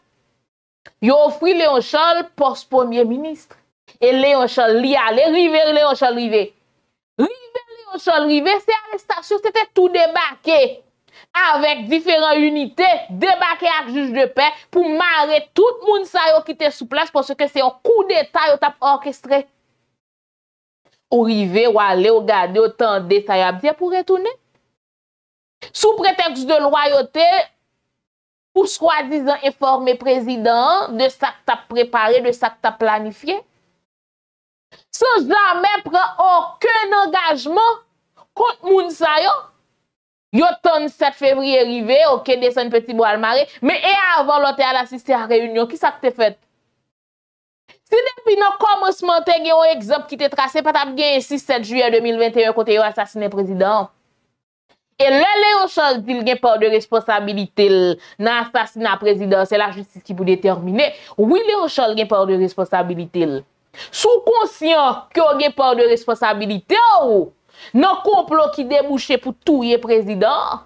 Yo offri Léon Charles poste premier ministre et Léon Charles li allé river Léon Charles river. C'est arrestation, c'était tout débarqué avec différentes unités, débarqué avec juge de paix pour marrer tout le monde ça qui était sous place parce que c'est un coup d'état qui t'a orchestré. Ou rive, ou aller, ou garder, ou tendre, ça y a bien pour retourner. Sous prétexte de loyauté, pour soi-disant informer le président de ça que tu as préparé, de ça que tu as planifié. Sans jamais prendre aucun engagement contre Mounsayo, yo ton 7 février arrivé, ok, descend petit bois maré, mais et avant l'autre à l'assister à la réunion, qui ça que t'es fait? Si depuis le commencement, t'es gagné un exemple qui t'es tracé, pas t'as gagné 6-7 juillet 2021, quand t'es assassiné président. Et là, Léon Charles dit qu'il n'y a pas de responsabilité dans l'assassinat président, c'est la justice qui peut déterminer. Oui, Léon Charles n'a pas de responsabilité. Sous conscient que vous avez pas de responsabilité ou non complot qui débouché pour tuer président.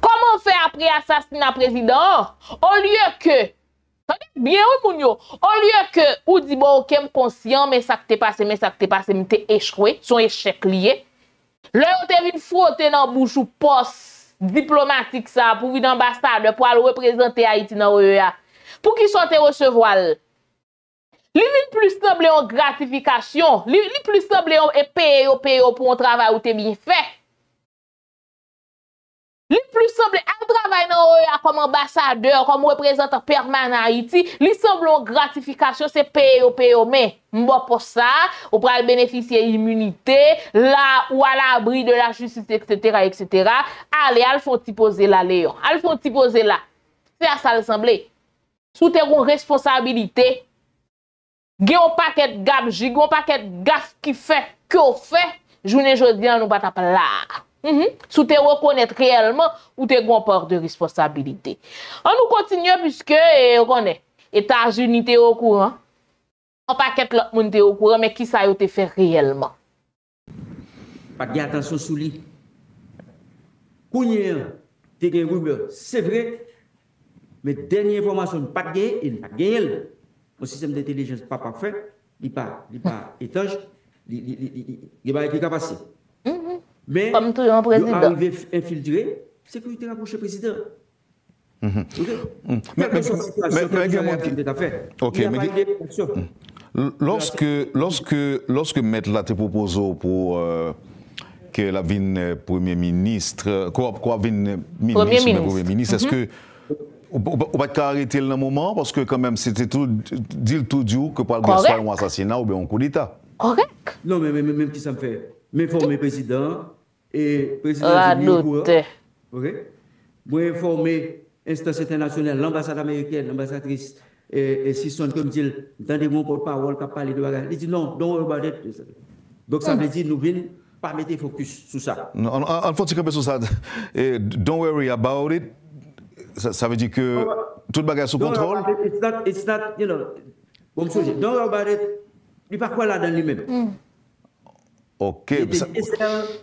Comment faire après assassinat président? Au lieu que bien oui moun yo, au lieu que ou dit bon OK me conscient mais ça que t'est passé me t'est échoué, son échec lié. Là on t'est vinn frotter dans bouche ou poste diplomatique ça pour une ambassade pour aller représenter Haïti dans OEA. Pour qui sorte recevoir? Li plus semblé en gratification, li plus semblé en payer pour un travail ou t'es bien fait. Li plus semblé en travail dans comme ambassadeur, comme représentant permanent à Haïti, li semble en gratification c'est payer mais moi pour ça, ou pour bénéficier immunité, là ou à l'abri de la justice etc. Allez, al font ti poser là Léon, al font ti poser là. C'est à ça le semblé. Sous tes responsabilité. Gon paquet gab jigon paquet gaffe qui fait que fait journée jodi an nous pas tap là. Sou te reconnaître réellement ou te gon part de responsabilité. On nous continue puisque on connaît États-Unis te au courant. On paquet l'autre monde te au courant mais qui ça yo te fait réellement. Pas d'attention sous lui. c'est vrai, mais dernière information n'est pas gagnée, il n'est pas gagné. Mon système d'intelligence n'est pas parfait, il n'est pas étanche, il n'est pas capacité. Mais il est arrivé à infiltrer, sécurité rapprochée président. Lorsque Maître là te propose pour que la vienne Premier ministre, quoi vienne ministre, est-ce que on va arrêter le moment parce que quand même c'était tout dit tout dur que par le soit un assassinat ou bien un coup d'État. Correct. Non mais même si ça me fait, mais former président et président du bureau. OK. Moi informer instance internationale, l'ambassade américaine, l'ambassadrice et si sont comme dit dans des mots pour parole qui parlent de bagarre. Il dit non, don't worry about it. Donc ça veut dire nous venons pas mettre focus sur ça. En fait, c'est sur ça. Don't worry about it. Ça veut dire que toute bagarre sous contrôle. It's not, you know, bon sujet. Don't worry about it. Il n'y a pas quoi là dans lui-même. OK.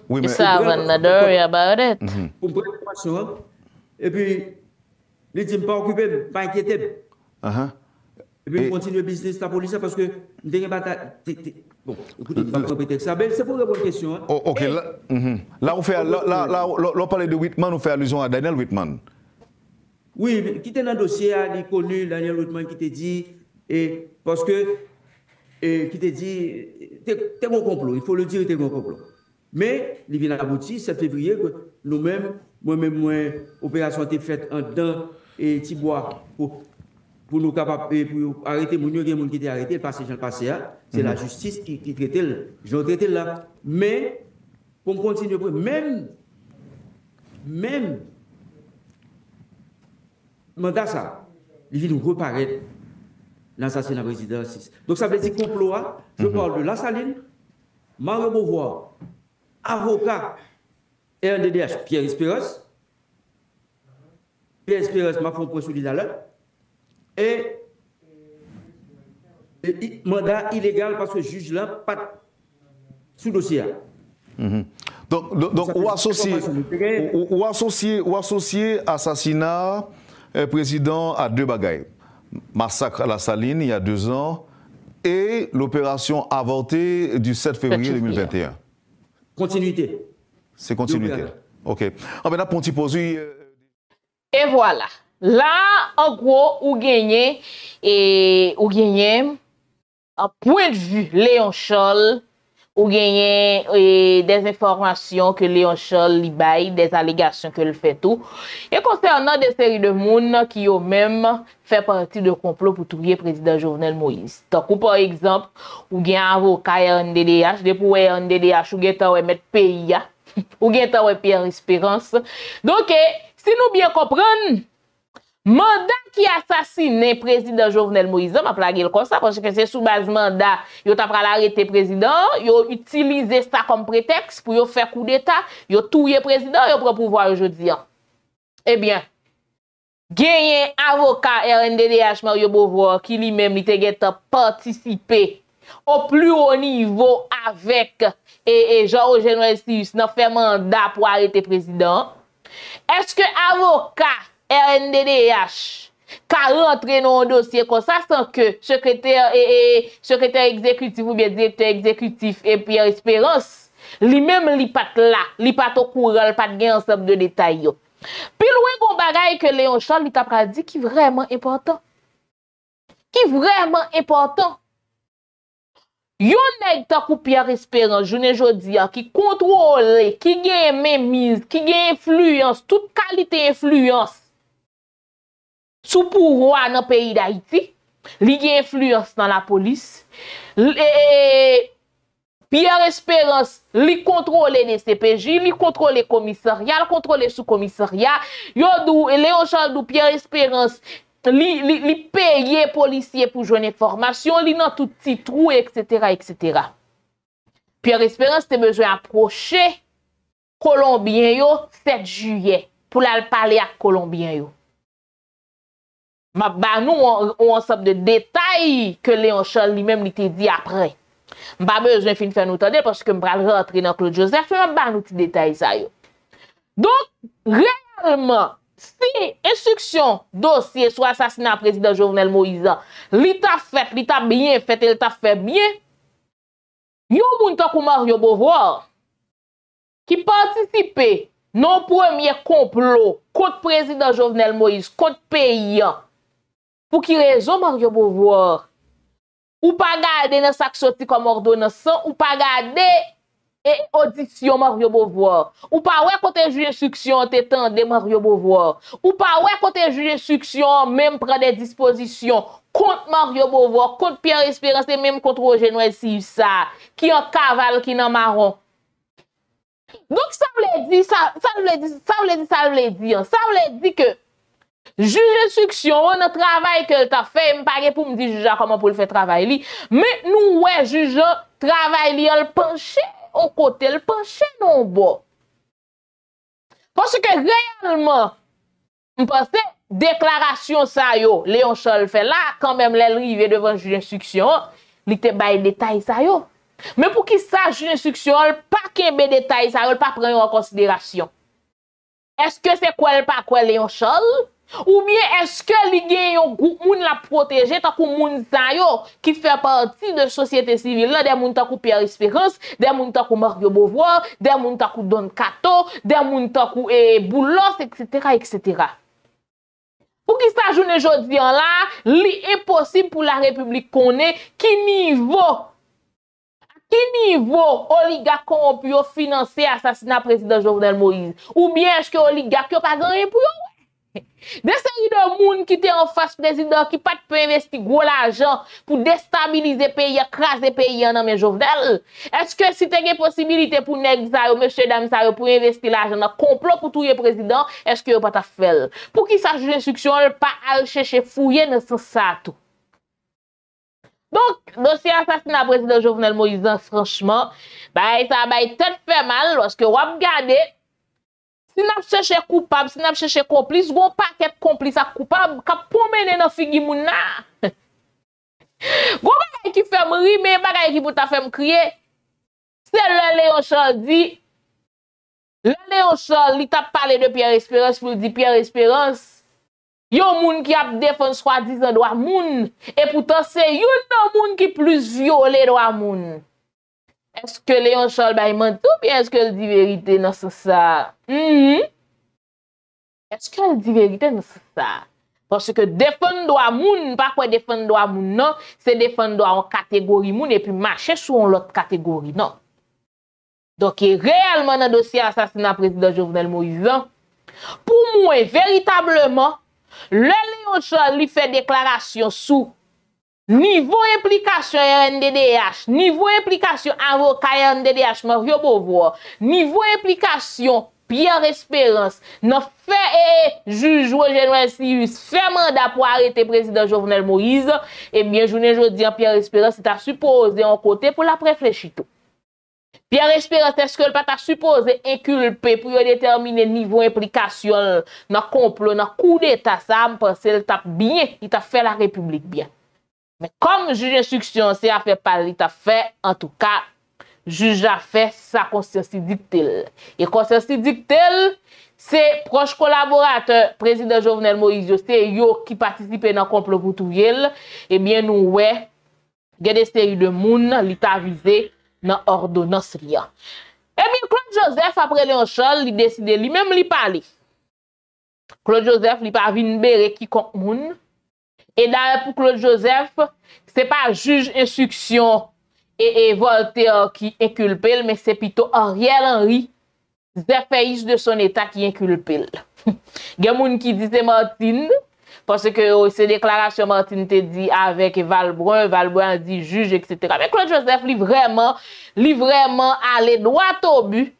Oui, mais ça, don't worry about it. Pour prendre une façon, et puis, il dit, je ne suis pas occupé, je ne suis pas inquiété. Et puis, continuer le business de la police parce que nous avons une bataille. Bon, écoutez, je ne vais pas répéter ça, mais c'est pour répondre à la question. OK, là, on parle de Whitman, on fait allusion à Daniel Whitman. Oui, qui était dans le dossier, il est connu, Daniel Whitman, qui t'a dit, parce que, qui t'a dit, c'est un complot, il faut le dire, c'est un complot. Mais, il vient aboutir, 7 février, nous-mêmes, moi-même, opération a été faite en dedans et Tibois pour nous capables, pour arrêter les gens qui étaient arrêtés, le passé, c'est la justice qui traitait le, j'en traitais là. Mais, pour continuer, même, mandat ça, il vient nous reparaître l'assassinat président 6. Donc ça veut dire complot, je parle de La Saline, Mario Beauvoir, avocat, RNDDH, Pierre Espérance. Pierre Espérance m'a fait un point sur l'heure. Et mandat illégal parce que le juge là pas sous dossier. Donc ou associer assassinat président à deux bagailles. Massacre à La Saline il y a 2 ans et l'opération avortée du 7 février 2021. Continuité. C'est continuité. OK. On va pour poser. Et voilà. Là, en gros, ou gagnez, un point de vue, Léon Charles, ou gagnez des informations que Léon Charles li baille, des allégations que le fait tout. Et concernant des séries de monde qui ont même fait partie de complot pour tuer le président Jovenel Moïse. Donc, ou par exemple, ou gagnez avocat RNDDH, depuis RNDDH, ou gagnez mettre PIA. Ou bien t'as Pierre Espérance. Donc, si nous bien comprenons, mandat qui assassine le président Jovenel Moïse, on va plaguer le comme ça, parce que c'est sous base mandat, ils ont arrêté le président, ils ont utilisé ça comme prétexte pour faire coup d'État, ils ont tué le président, ils ont pris le pouvoir aujourd'hui. Eh bien, gagné avocat RNDDH Mario Beauvoir, qui lui-même a participé au plus haut niveau avec Jean-Eugène Sius n'a fait mandat pour arrêter le président. Est-ce que avocat RNDDH qui rentre dans un dossier comme ça sans que secrétaire exécutif ou bien directeur exécutif et Pierre Espérance lui-même li pat là, li pat au courant, li pat gen ensemble de détails. Puis loin gon bagay que Léon Charles li t'a dit qui vraiment important. Yon nèg ta kou Pierre Espérance, jounen jodi a, ki kontrole, ki gen menmise, ki gen influence, toute qualité influence sous pouvoir dans le pays d'Haïti, li gen influence dans la police. Pierre Espérance, li contrôle les CPJ, li contrôle commissariat, li contrôle sous-commissariat. Yon dou, Léon Charles dou Pierre Espérance, li paye policier pour jouer une formation, li nan tout petit trou, etc. Pierre Espérance te besoin approcher Colombien yo 7 juillet pour la parler à Colombien yo. Ma ba nous on ensemble de détails que Léon Charles lui-même li te dit après. M'a besoin fin faire nous tendre parce que m'pral rentrer dans Claude Joseph, m'a ba nous ti détails ça yo. Donc, réellement, si instruction dossier sur assassinat président Jovenel Moïse, l'État bien fait, l'État fait bien, yon moun tan kou Mario Beauvoir, qui participait non premier complot contre président Jovenel Moïse, contre pays, pour qui raison Mario Beauvoir, ou pas garder dans sac sorti comme ordonnance, ou pas garder et audition Mario Beauvoir. Ou pas ouais côté juge instruction t'étendait Mario Beauvoir. Ou pas ouais côté juge instruction même prend des dispositions contre Mario Beauvoir, contre Pierre Espérance et même contre Roger Noël si ça qui en cavale qui en marron. Donc ça veut dire que juge instruction on travail que t'a fait me pas pour me dire juge comment pour le faire travail li. Mais nous ouais juge travail li en penché au côté le penché non bon parce que réellement on pense déclaration ça yo Léon Charles fait là quand même l'arrivée devant juge d'instruction il était bail détail ça yo mais pour qui ça juge d'instruction pas qu'embé détail ça yo pas prendre en considération est-ce que c'est quoi le pas quoi Léon Charles ou bien est-ce que li gen yon groupe moun la protéger tant kou moun sa yo qui fait partie de société civile là des moun tant kou Pierre Espérance, des moun tant kou Mario Beauvoir, des moun tant kou Don Cato, des moun tant kou Boulos etc etc. Pour qui ça journée jodi an là, li impossible pour la République connait qui niveau oligarque corrompu financer assassinat président Jovenel Moïse ou bien est-ce que oligarque yo pas gagné pour yo? Des séries de moun qui étaient en face président qui pas peut investir gros l'argent pour déstabiliser pays, écraser pays en mais Jovenel. Est-ce que si t'as une possibilité pour nèg ça yo monsieur dame ça yo pour investir l'argent dans complot pour tuer président, est-ce que yo pas ta faire? Pour qui ça juge instruction pas aller chercher fouiller dans ce ça tout. Donc dossier assassinat président Jovenel Moïse franchement, ça tête fait mal parce que on regarder si n'a cherché coupable, si n'a cherché complice, gon paquet complice à coupable qui promène dans figi moun na. Gon bagay qui fait me rire, mais bagay qui pour ta faire me crier. C'est le Léon Charles dit. Le Léon Charles, il t'a parlé de Pierre Espérance pour dire Pierre Espérance, yon moun qui a défendu soi-disant droit moun et pourtant c'est yon nan moun qui plus violé droit moun. Est-ce que Léon Charles ba mentou ou bien est-ce qu'elle dit vérité dans ce ça? Est-ce qu'elle dit vérité dans ce ça? Parce que défendre droit moun, pas quoi défendre droit moun non, c'est défendre droit en catégorie moun et puis marcher sur l'autre catégorie non. Donc réellement dans dossier assassinat président Jovenel Moïse, pour moi véritablement, le Léon Charles lui fait déclaration sous niveau implication RNDDH, niveau implication avocat RNDDH Mario Beauvoir, niveau implication Pierre Espérance, n'a fait juge Roger Noël Sirius, fait mandat pour arrêter président Jovenel Moïse, et bien journée aujourd'hui Pierre Espérance t'a supposé en côté pour la réfléchir tout. Pierre Espérance, est-ce que le pas t'a supposé inculpé pour déterminer niveau implication dans complot, dans coup d'état ça, me pense il t'a bien, il t'a fait la République bien. Mais comme juge d'instruction, c'est à faire par l'État fait, en tout cas, juge a fait sa conscience dictée. Et conscience dictée, c'est proche collaborateur, président Jovenel Moïse, c'est yo qui participait dans le complot pour tout yel. Eh bien, nous, ouais, il y a des séries de moun, l'État visé dans l'ordonnance. Eh bien, Claude Joseph, après Léon Charles, il décide lui-même de parler. Claude Joseph, il pas vin béré qui compte moun. Et d'ailleurs, pour Claude Joseph, ce n'est pas juge instruction et Voltaire qui inculpe, mais c'est plutôt Ariel Henry, zéphéiste de son État qui inculpe. Il y a des gens qui disent Martine, parce que ces déclarations Martine te dit avec Valbrun, Valbrun dit juge, etc. Mais Claude Joseph, lui vraiment allé droit au but.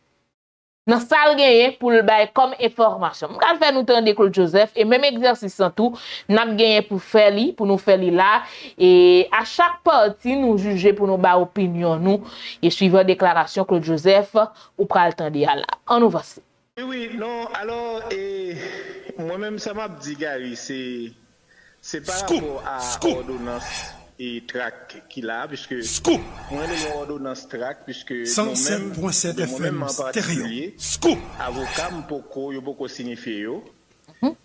Dans salle gagné pour le bail comme information. On va faire nous tendre Claude Joseph et même exercice en tout, n'a gagné pour faire li, pour nous faire li là et à chaque partie nous juger pour nous ba opinion nous et suivant déclaration Claude Joseph ou pral tendre là. On nous va. Oui, non, alors moi-même ça m'a dit Gary, c'est par rapport à ordonnance. et TRAC qu'il a, puisque... Scoop! Moi, il y a une ordonnance TRAC, puisque... 107.7 FM, stéréo. Scoop! Avocat, il y a beaucoup de signifié,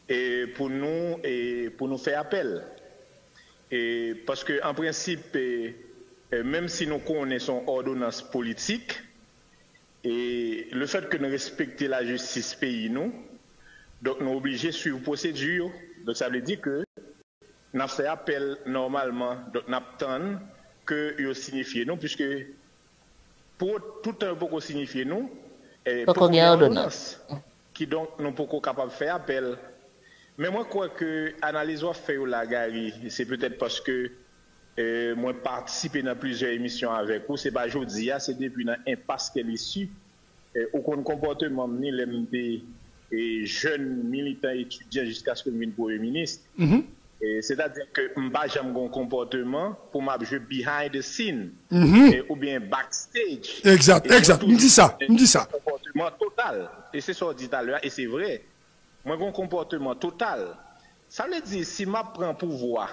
et pour nous faire appel. Et parce que, en principe, même si nous connaissons ordonnance politique, et le fait que nous respectons la justice pays, nous, donc nous sommes obligés de suivre la procédure. Donc ça veut dire que nous avons fait appel normalement, donc nous attendons que nous signifions nous, puisque pour tout un peu signifier nous, pour une ordonnance qui donc nous ne sommes pas capables de faire appel. Mais moi, je crois que l'analyse fait la gare, c'est peut-être parce que moi participer dans plusieurs émissions avec vous, c'est pas aujourd'hui, c'est depuis un impasse qu'elle est issue. Aucun comportement ni l'MP et jeunes militants étudiants jusqu'à ce que je devienne Premier ministre. C'est-à-dire que je n'ai pas un comportement pour jouer behind the scene ou bien backstage. Exact, exact. Je dis ça. Un comportement total. Et c'est ça qu'on dit tout à l'heure, et c'est vrai. Moi, j'ai un comportement total. Ça veut dire, si je prends pouvoir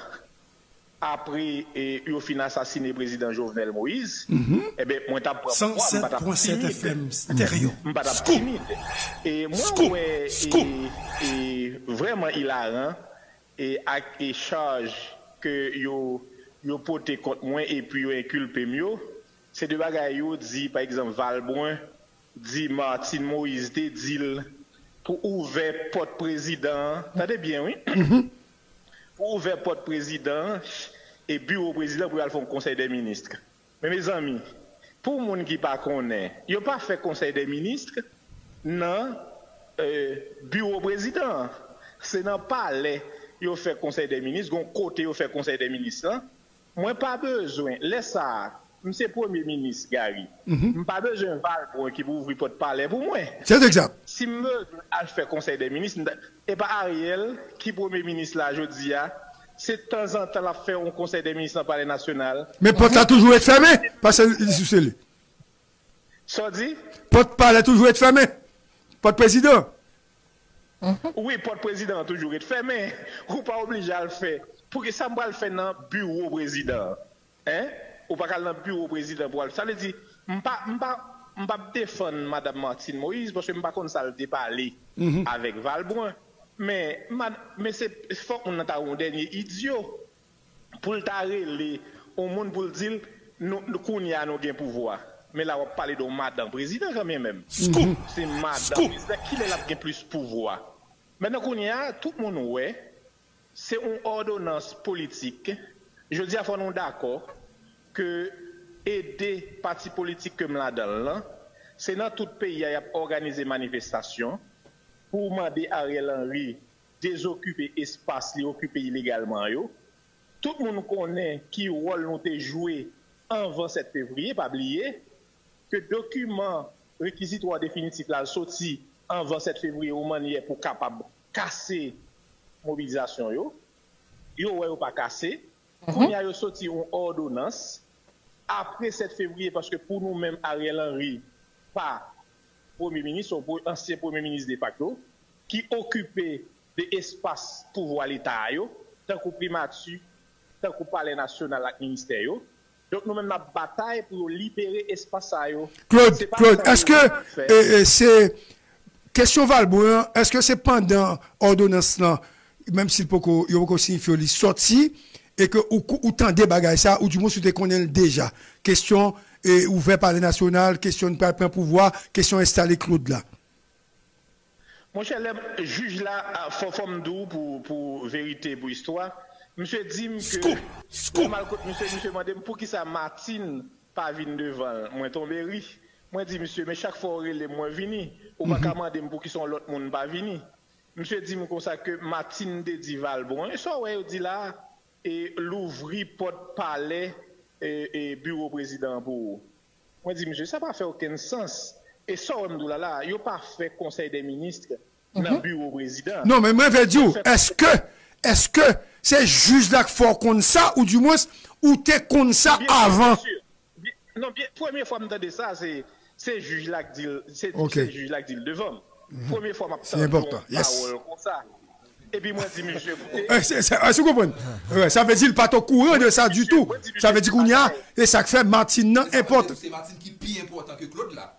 après avoir fini assassiné le président Jovenel Moïse, eh bien, moi, je prends pouvoir. 107.7 FM stéréo. Je ne suis pas timide. Et moi, c'est vraiment hilarant et les charges que vous portez contre moi et puis vous inculpez mieux. C'est de bagaille, vous dites, par exemple, Valbrun, dit Martine Moïse, dit pour ouvrir porte président, attendez bien, oui, pour ouvrir porte président et bureau président pour aller faire le conseil des ministres. Mais mes amis, pour les gens qui ne connaissent pas, ils n'ont pas fait conseil des ministres dans bureau président. C'est dans le palais, ils ont fait conseil des ministres, ils côté, ils ont fait conseil des ministres. Hein? Moi, pas besoin, laisse ça. Monsieur le Premier ministre, Gary, je n'ai pas besoin de Valbrun qui ouvre le palais pour moi. C'est exact. Si je veux faire conseil des ministres, et pas Ariel, qui est Premier ministre là, je dis, c'est de temps en temps la faire un conseil des ministres dans le palais national. Mais porte a toujours été fermé, parce que c'est lui. Ça dit? Porte palais a toujours été fermé. Porte président. Oui, porte président a toujours été fermé. Vous pas obligé à le faire. Pour que ça me le faire dans le bureau président. Hein? Ou pas dans le bureau président pour ça veut dire je ne pas défendre Mme Martine Moïse parce que je ne pas comme ça le parler avec Valbrun. Mais c'est fort qu'on a un dernier idiot pour le tarer au monde pour le dire nous avons un pouvoir. Mais là, on parle de Madame Président quand même. C'est Madame Président qui a plus de pouvoir. Maintenant, tout le monde, c'est une ordonnance politique. Je dis à fond d'accord. Que aider parti politique comme là-dedans, c'est dans tout pays il y a organisé manifestation pour demander à Ariel Henry désoccuper espace li occupé illégalement yo. Tout le monde connaît qui rôle nous te joué avant 7 février, pas oublier que document réquisitoire définitif là sorti avant 7 février au manière pour capable casser mobilisation yo. Yo ouais pas casser. Quand il y a sorti une ordonnance après 7 février, parce que pour nous-mêmes, Ariel Henry, pas Premier ministre, ou ancien Premier ministre de facto, qui occupait des espaces pouvoir l'État, tant qu'au primature, tant qu'au palais national et ministère. Donc nous-mêmes, la bataille pour libérer l'espace. Claude, est-ce que c'est. Question Valbrun, est-ce que c'est pendant l'ordonnance, même s'il y a signifié les sorties, et que autant des bagages ça ou du moins si tu connais déjà question ouvert par les nationales, question de pas pouvoir, question installer Claude là. Mon cher juge là forme d'où pour vérité pour histoire. Monsieur dit que monsieur madame pour qui ça Martine pas vinn devant moi tombé ri. Moi dit monsieur mais chaque fois relé moi vini ou pas commander pour qui sont l'autre monde pas vini. Monsieur dit comme ça que Martine de Dival bon et ça ouais dit là et l'ouvrir porte-palais et bureau président pour. Moi, je dis, monsieur, ça n'a pas fait aucun sens. Et ça, on me dit, là, il n'a pas fait conseil des ministres dans le bureau président. Non, mais moi, je veux dire, est-ce que c'est juste là qu'il faut qu'on ça, ou du moins, ou tu es qu'on ça avant? Non, bien, première fois que je me dis ça, c'est juge là qui dit le devant. Première fois que je me dis ça, c'est important. Et puis moi, je dis, monsieur, vous comprenez? Ça veut dire pas au courant de ça du tout. Ça veut dire qu'on y a, et ça fait Martine important. C'est Martine qui est plus important que Claude, là.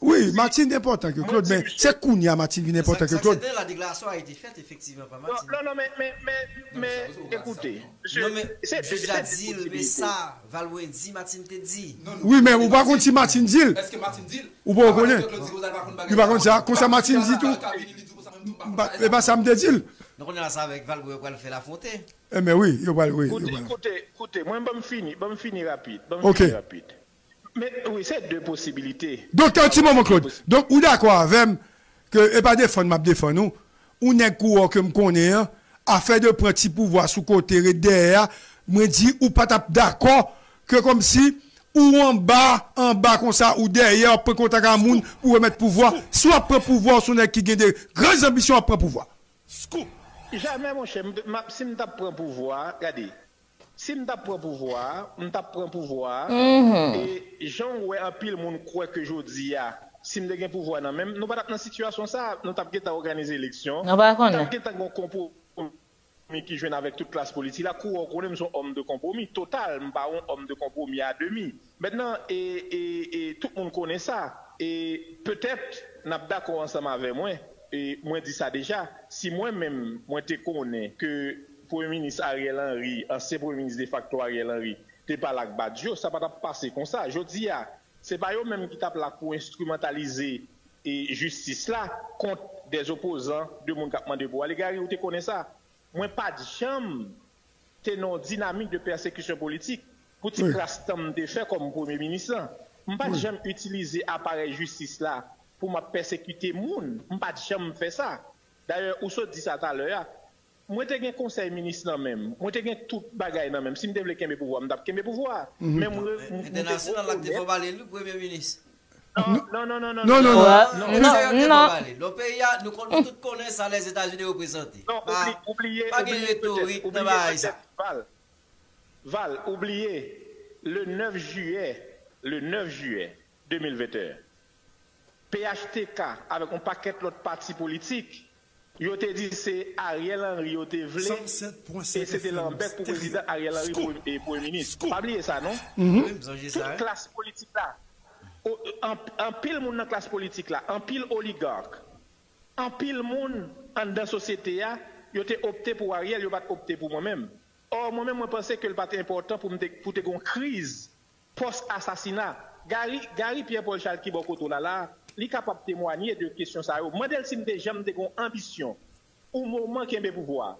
Oui, Martine est important que Claude, mais c'est qu'on y a Martine qui est important que Claude. La déclaration a été faite, effectivement, pas Martine. Non, non, mais écoutez. Non, mais, je l'ai dit, mais ça, Valouin dit, Martine te dit. Oui, mais vous ne pouvez pas dire Martine dit. Est-ce que Martine dit? Vous ne pouvez pas connaître. Vous ne ça, comme ça, Martine dit tout. Mais pas ça me dit. Donc on a ça avec Valbrun pour faire la fontaine. Eh mais oui, il va oui. Écoutez, moi je vais finir rapide. OK. Mais oui, c'est deux possibilités. Donc un petit moment Claude. Donc ou d'accord avec que et pas défendre m'a défendre nous, ou nèg courant que me connaît a fait de prendre petit pouvoir sous côté derrière, moi dit ou pas d'accord que comme si ou en bas comme ça, ou derrière, prendre contact à moun pour remettre pouvoir, soit prendre pouvoir, soit nèg qui a des grandes ambitions à prendre pouvoir. Scoop. Jamais mon cher, si je prends pouvoir, regardez, si je prends pouvoir, et j'en ouais un pile monde croit que je dis si je gagne pouvoir non même nous pas dans situation ça, nous t'ap geta organiser élection. Nous pas connait. Geta gon compromis qui joine avec toute classe politique la cour connait son homme de compromis total, pas un homme de compromis à demi. Maintenant et tout le monde connaît ça et peut-être n'a pas d'accord ensemble avec moi. Et moi dis ça déjà, si moi-même, moi te connais que Premier ministre Ariel Henry, ancien Premier ministre de facto Ariel Henry, t'es pas là que ça va pas passer comme ça. Je dis, c'est pas eux-mêmes qui tapent là pour instrumentaliser et justice là contre des opposants de mon capement de bois. Les gars, vous te connais ça. Moi pas de chambre, t'es non dynamique de persécution politique. Pour t'y clastam de faire comme Premier ministre. Moi pas de chambre utiliser appareil justice là. Pour me persécuter moun, on pas jamais fait ça. D'ailleurs, ou dit ça tout à l'heure, moi te gen conseil ministre nan même, moi te gen tout bagaille nan même. Si me devle kembe pouvoir, me tap kembe pouvoir. Même international l'acte faut parler le premier ministre. Non. Le pays a nous tout connaît ça les États-Unis représentés. Non, oubliez pas de rhétorique dans bail ça. Val, oubliez le 9 juillet 2021. PHTK avec un paquet de l'autre parti politique, il a dit c'est Ariel Henry, il a été vlé, et c'était Lambert pour président Ariel Henry et Premier ministre. Pas oublier ça, non? Toute classe politique là, en pile monde dans classe politique là, en pile oligarque, en pile monde dans la société là, il a été opté pour Ariel, il a pas opté pour moi-même. Or, moi-même, je pensais que le parti important pour une crise post-assassinat. Gary Pierre-Paul Charles qui est beaucoup là, il est capable de témoigner de questions ça. Moi, si je n'ai pas d'ambition, au moment qu'il y a un pouvoir,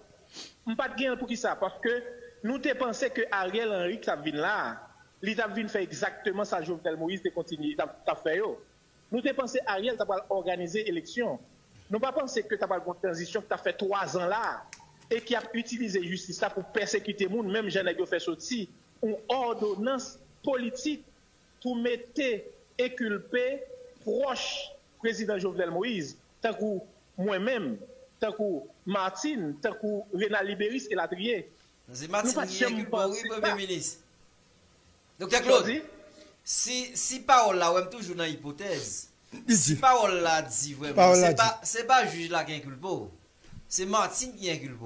je n'ai pas de gain pour qui ça, parce que nous pensons que Ariel Henry qui vient là, il a fait exactement ça, Jovenel Moïse, il continue, il a fait. Nous pensons que Ariel a organisé l'élection. Nous ne pensons pas que tu as une transition qui a fait 3 ans là, et qui a utilisé justice pour persécuter les gens, même si j'ai fait sortir une ordonnance politique pour mettre et culper proche président Jovenel Moïse, tant que moi-même, tant que Martine, tant que Réna Libéris et Latrier. C'est Martine qui est le Premier ministre. Donc, Claude, si Paola, on est toujours dans l'hypothèse, si Paola dit vraiment, ce n'est pas le juge qui est inculpé, c'est Martine qui est inculpé.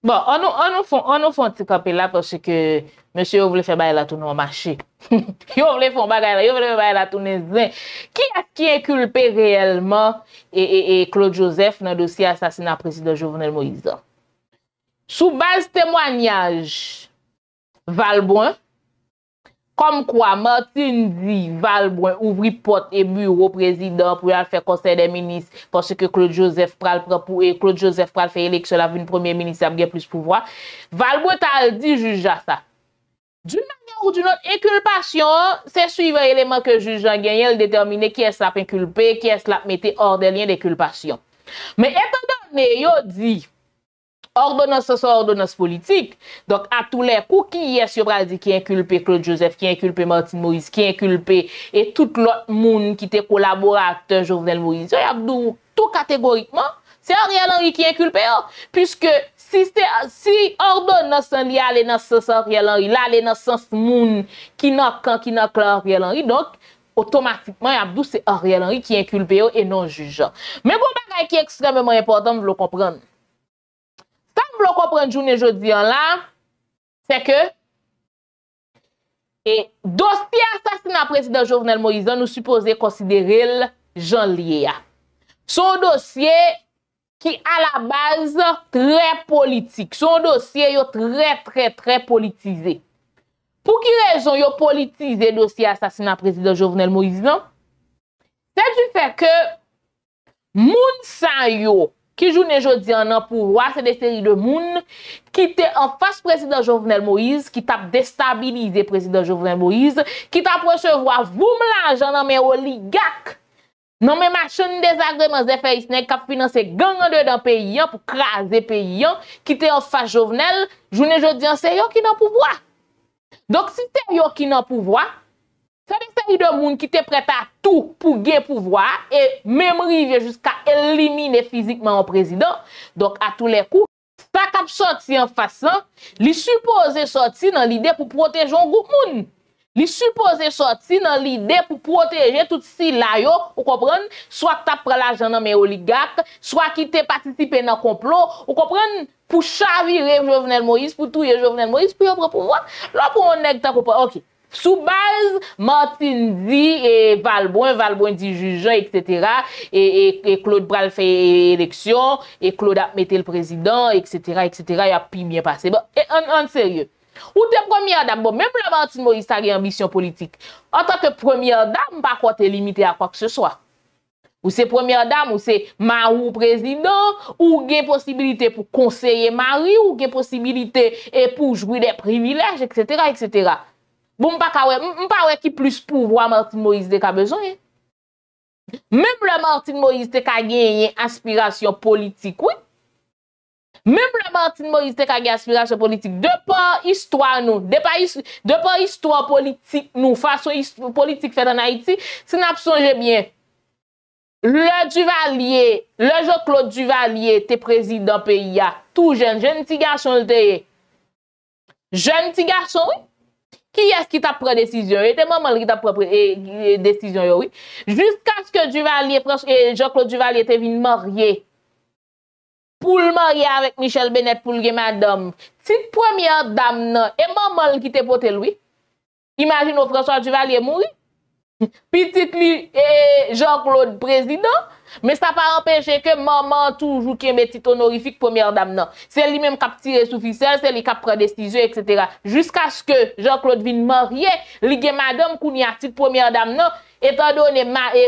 Bon, on nous fait un petit campé là parce que monsieur voulait faire bail la tourner au marché. Yo voulait faire bail la tourner. Qui est-ce qui est inculpé réellement et Claude Joseph dans le dossier assassinat président Jovenel Moïse? Sous base témoignage Valbrun, comme quoi Martine dit Valbrun ouvrit porte et bureau président pour aller faire conseil des ministres parce que Claude Joseph pral faire élection la vue premier ministre a bien plus pouvoir. Valbrun t'a dit juge ça. D'une manière ou d'une autre, inculpation, c'est suivant l'élément que juge a gagné, il détermine qui est-ce l'a inculpé, qui est-ce l'a metté hors des liens d'inculpation. Mais étant donné yo dit Ordonnance, c'est ordonnance politique. Donc, à tous les coups, qui est dit qui inculpe Claude Joseph, qui inculpe Martine Moïse, qui inculpe et tout l'autre monde qui était collaborateur Jovenel Moïse, tout catégoriquement, c'est Ariel Henry qui inculpe. Puisque si ordonnance li ale dans sens Ariel Henry, là aller dans sens moun qui n'a quand qui n'a clair Ariel Henry, donc automatiquement Abdou c'est Ariel Henry qui inculpe et non juge. Mais bon bagay qui est extrêmement important, vous le comprendre. Pour comprendre journée aujourd'hui là, c'est que et dossier assassinat président Jovenel Moïse nous supposé considérer le Jean Liéa. Son dossier qui à la base très politique. Son dossier est très politisé. Pour qui raison yo politisé dossier assassinat président Jovenel Moïse? C'est du fait que moun sa yo qui joue aujourd'hui en an pour voir, c'est des séries de moun qui étaient en face président Jovenel Moïse, qui t'a déstabilisé président Jovenel Moïse, qui t'a recevoir voum l'argent dans mes oligarques, dans mes machines désagréments des faits qui a financé gang dedans pays pour craser pays qui était en face Jovenel, joue aujourd'hui c'est yo qui n'a pouvoir. Donc si c'est yo qui n'a pouvoir, c'est des séries de moun qui étaient prêts à tout pour gagner pouvoir et même rivière jusqu'à éliminer physiquement un président. Donc à tous les coups, ça cap sorti en façon, li supposé sorti dans l'idée pour protéger un groupe moun. Li supposé sorti dans l'idée pour protéger tout si la yo, vous comprenez? Soit t'a pris l'argent dans mes oligarques, soit qui t'a participé dans complot, vous comprenez? Pour chavirer Jovenel Moïse, pour tuer Jovenel Moïse, pour prendre pouvoir. Là pour on nèg t'a comprendre. OK. Sous base, Martine dit et Valbrun dit juge, etc. Et Claude Bral fait élection, et Claude a metté le président, etc. Il a pi bien passé. Bon, et en sérieux. Ou te première dame, bon, même la Martine Moïse a une ambition politique. En tant que première dame, par contre, est limitée à quoi que ce soit. Ou c'est première dame, ou c'est Marou président, ou gen possibilité pour conseiller Marie, ou gen possibilité pour jouer des privilèges, etc. Bon, m'pa wè qui plus pouvoir Martine Moïse de ka besoin. Même le Martine Moïse te ka gagné aspiration politique, oui. Même le Martine Moïse te ka gagné aspiration politique. De par histoire nous, de par histoire politique nous, façon politique faite en Haïti, si n'a songé bien, le Jean-Claude Duvalier, te président pays, tout jeune petit garçon le te. Jeune petit garçon, oui. Qui est-ce qui t'a pris décision? Et maman qui t'a pris décision, oui. Jusqu'à ce que Duvalier, Jean-Claude Duvalier était venu marier. Pour le marier avec Michel Bennett, pour le madame. Petite première dame, non. Et maman qui t'a porté, lui. Imagine François Duvalier mourir. Petite lui, Jean-Claude président. Mais ça n'a pas empêché que maman toujours qui est petite honorifique première dame non. C'est lui-même qui a tiré sous ficelle, c'est lui qui a pris décision, etc. Jusqu'à ce que Jean-Claude vienne marier, lui qui madame qui a tiré première dame non, étant donné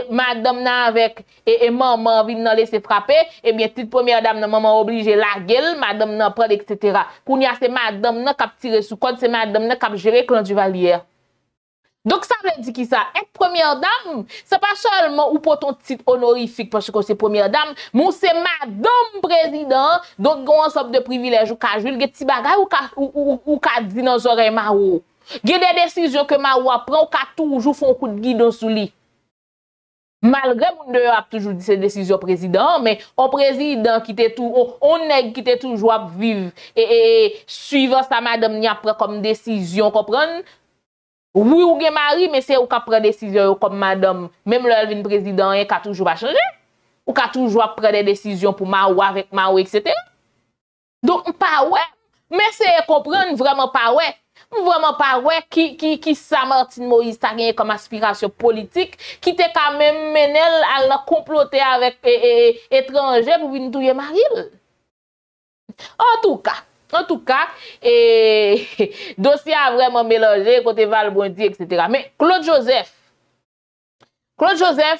madame nan avec et maman vienne nan laisser frapper, et bien petite première dame non, maman obligée la gueule, madame nan prend, etc. Qui a c'est madame non qui a tiré sous code, c'est madame non qui a géré clan Duvalier. Donc, ça veut dire qui ça? Être première dame, c'est pas seulement ou pour ton titre honorifique parce que c'est première dame, mais c'est madame président, donc on a un ensemble de privilèges ou cajul, des petits bagages ou qu'a dit dans les oreilles Maro. Il y a des décisions que Maro prend ou qu'a toujours fait un coup de guidon sous lui. Malgré mon deux a toujours dit ces décisions président, mais au président qui était tout, on nèg qui était toujours à vivre et suivant sa madame n'y a pris comme décision, comprendre? Oui, ou gen mari, mais c'est ou ka prend décision comme madame. Même le Elvin président, il ka toujours pas changé. Ou ka toujours prendre des décisions pour Mao avec Mao, etc. Donc, pas ouais. Mais c'est comprendre vraiment pas ouais. Vraiment pas ouais qui sa Martine Moïse a gagné comme aspiration politique, qui te quand même mené à la comploter avec étranger pour venir tuer Maril. En tout cas, dossier a vraiment mélangé, côté Valbrondi, etc. Mais Claude Joseph,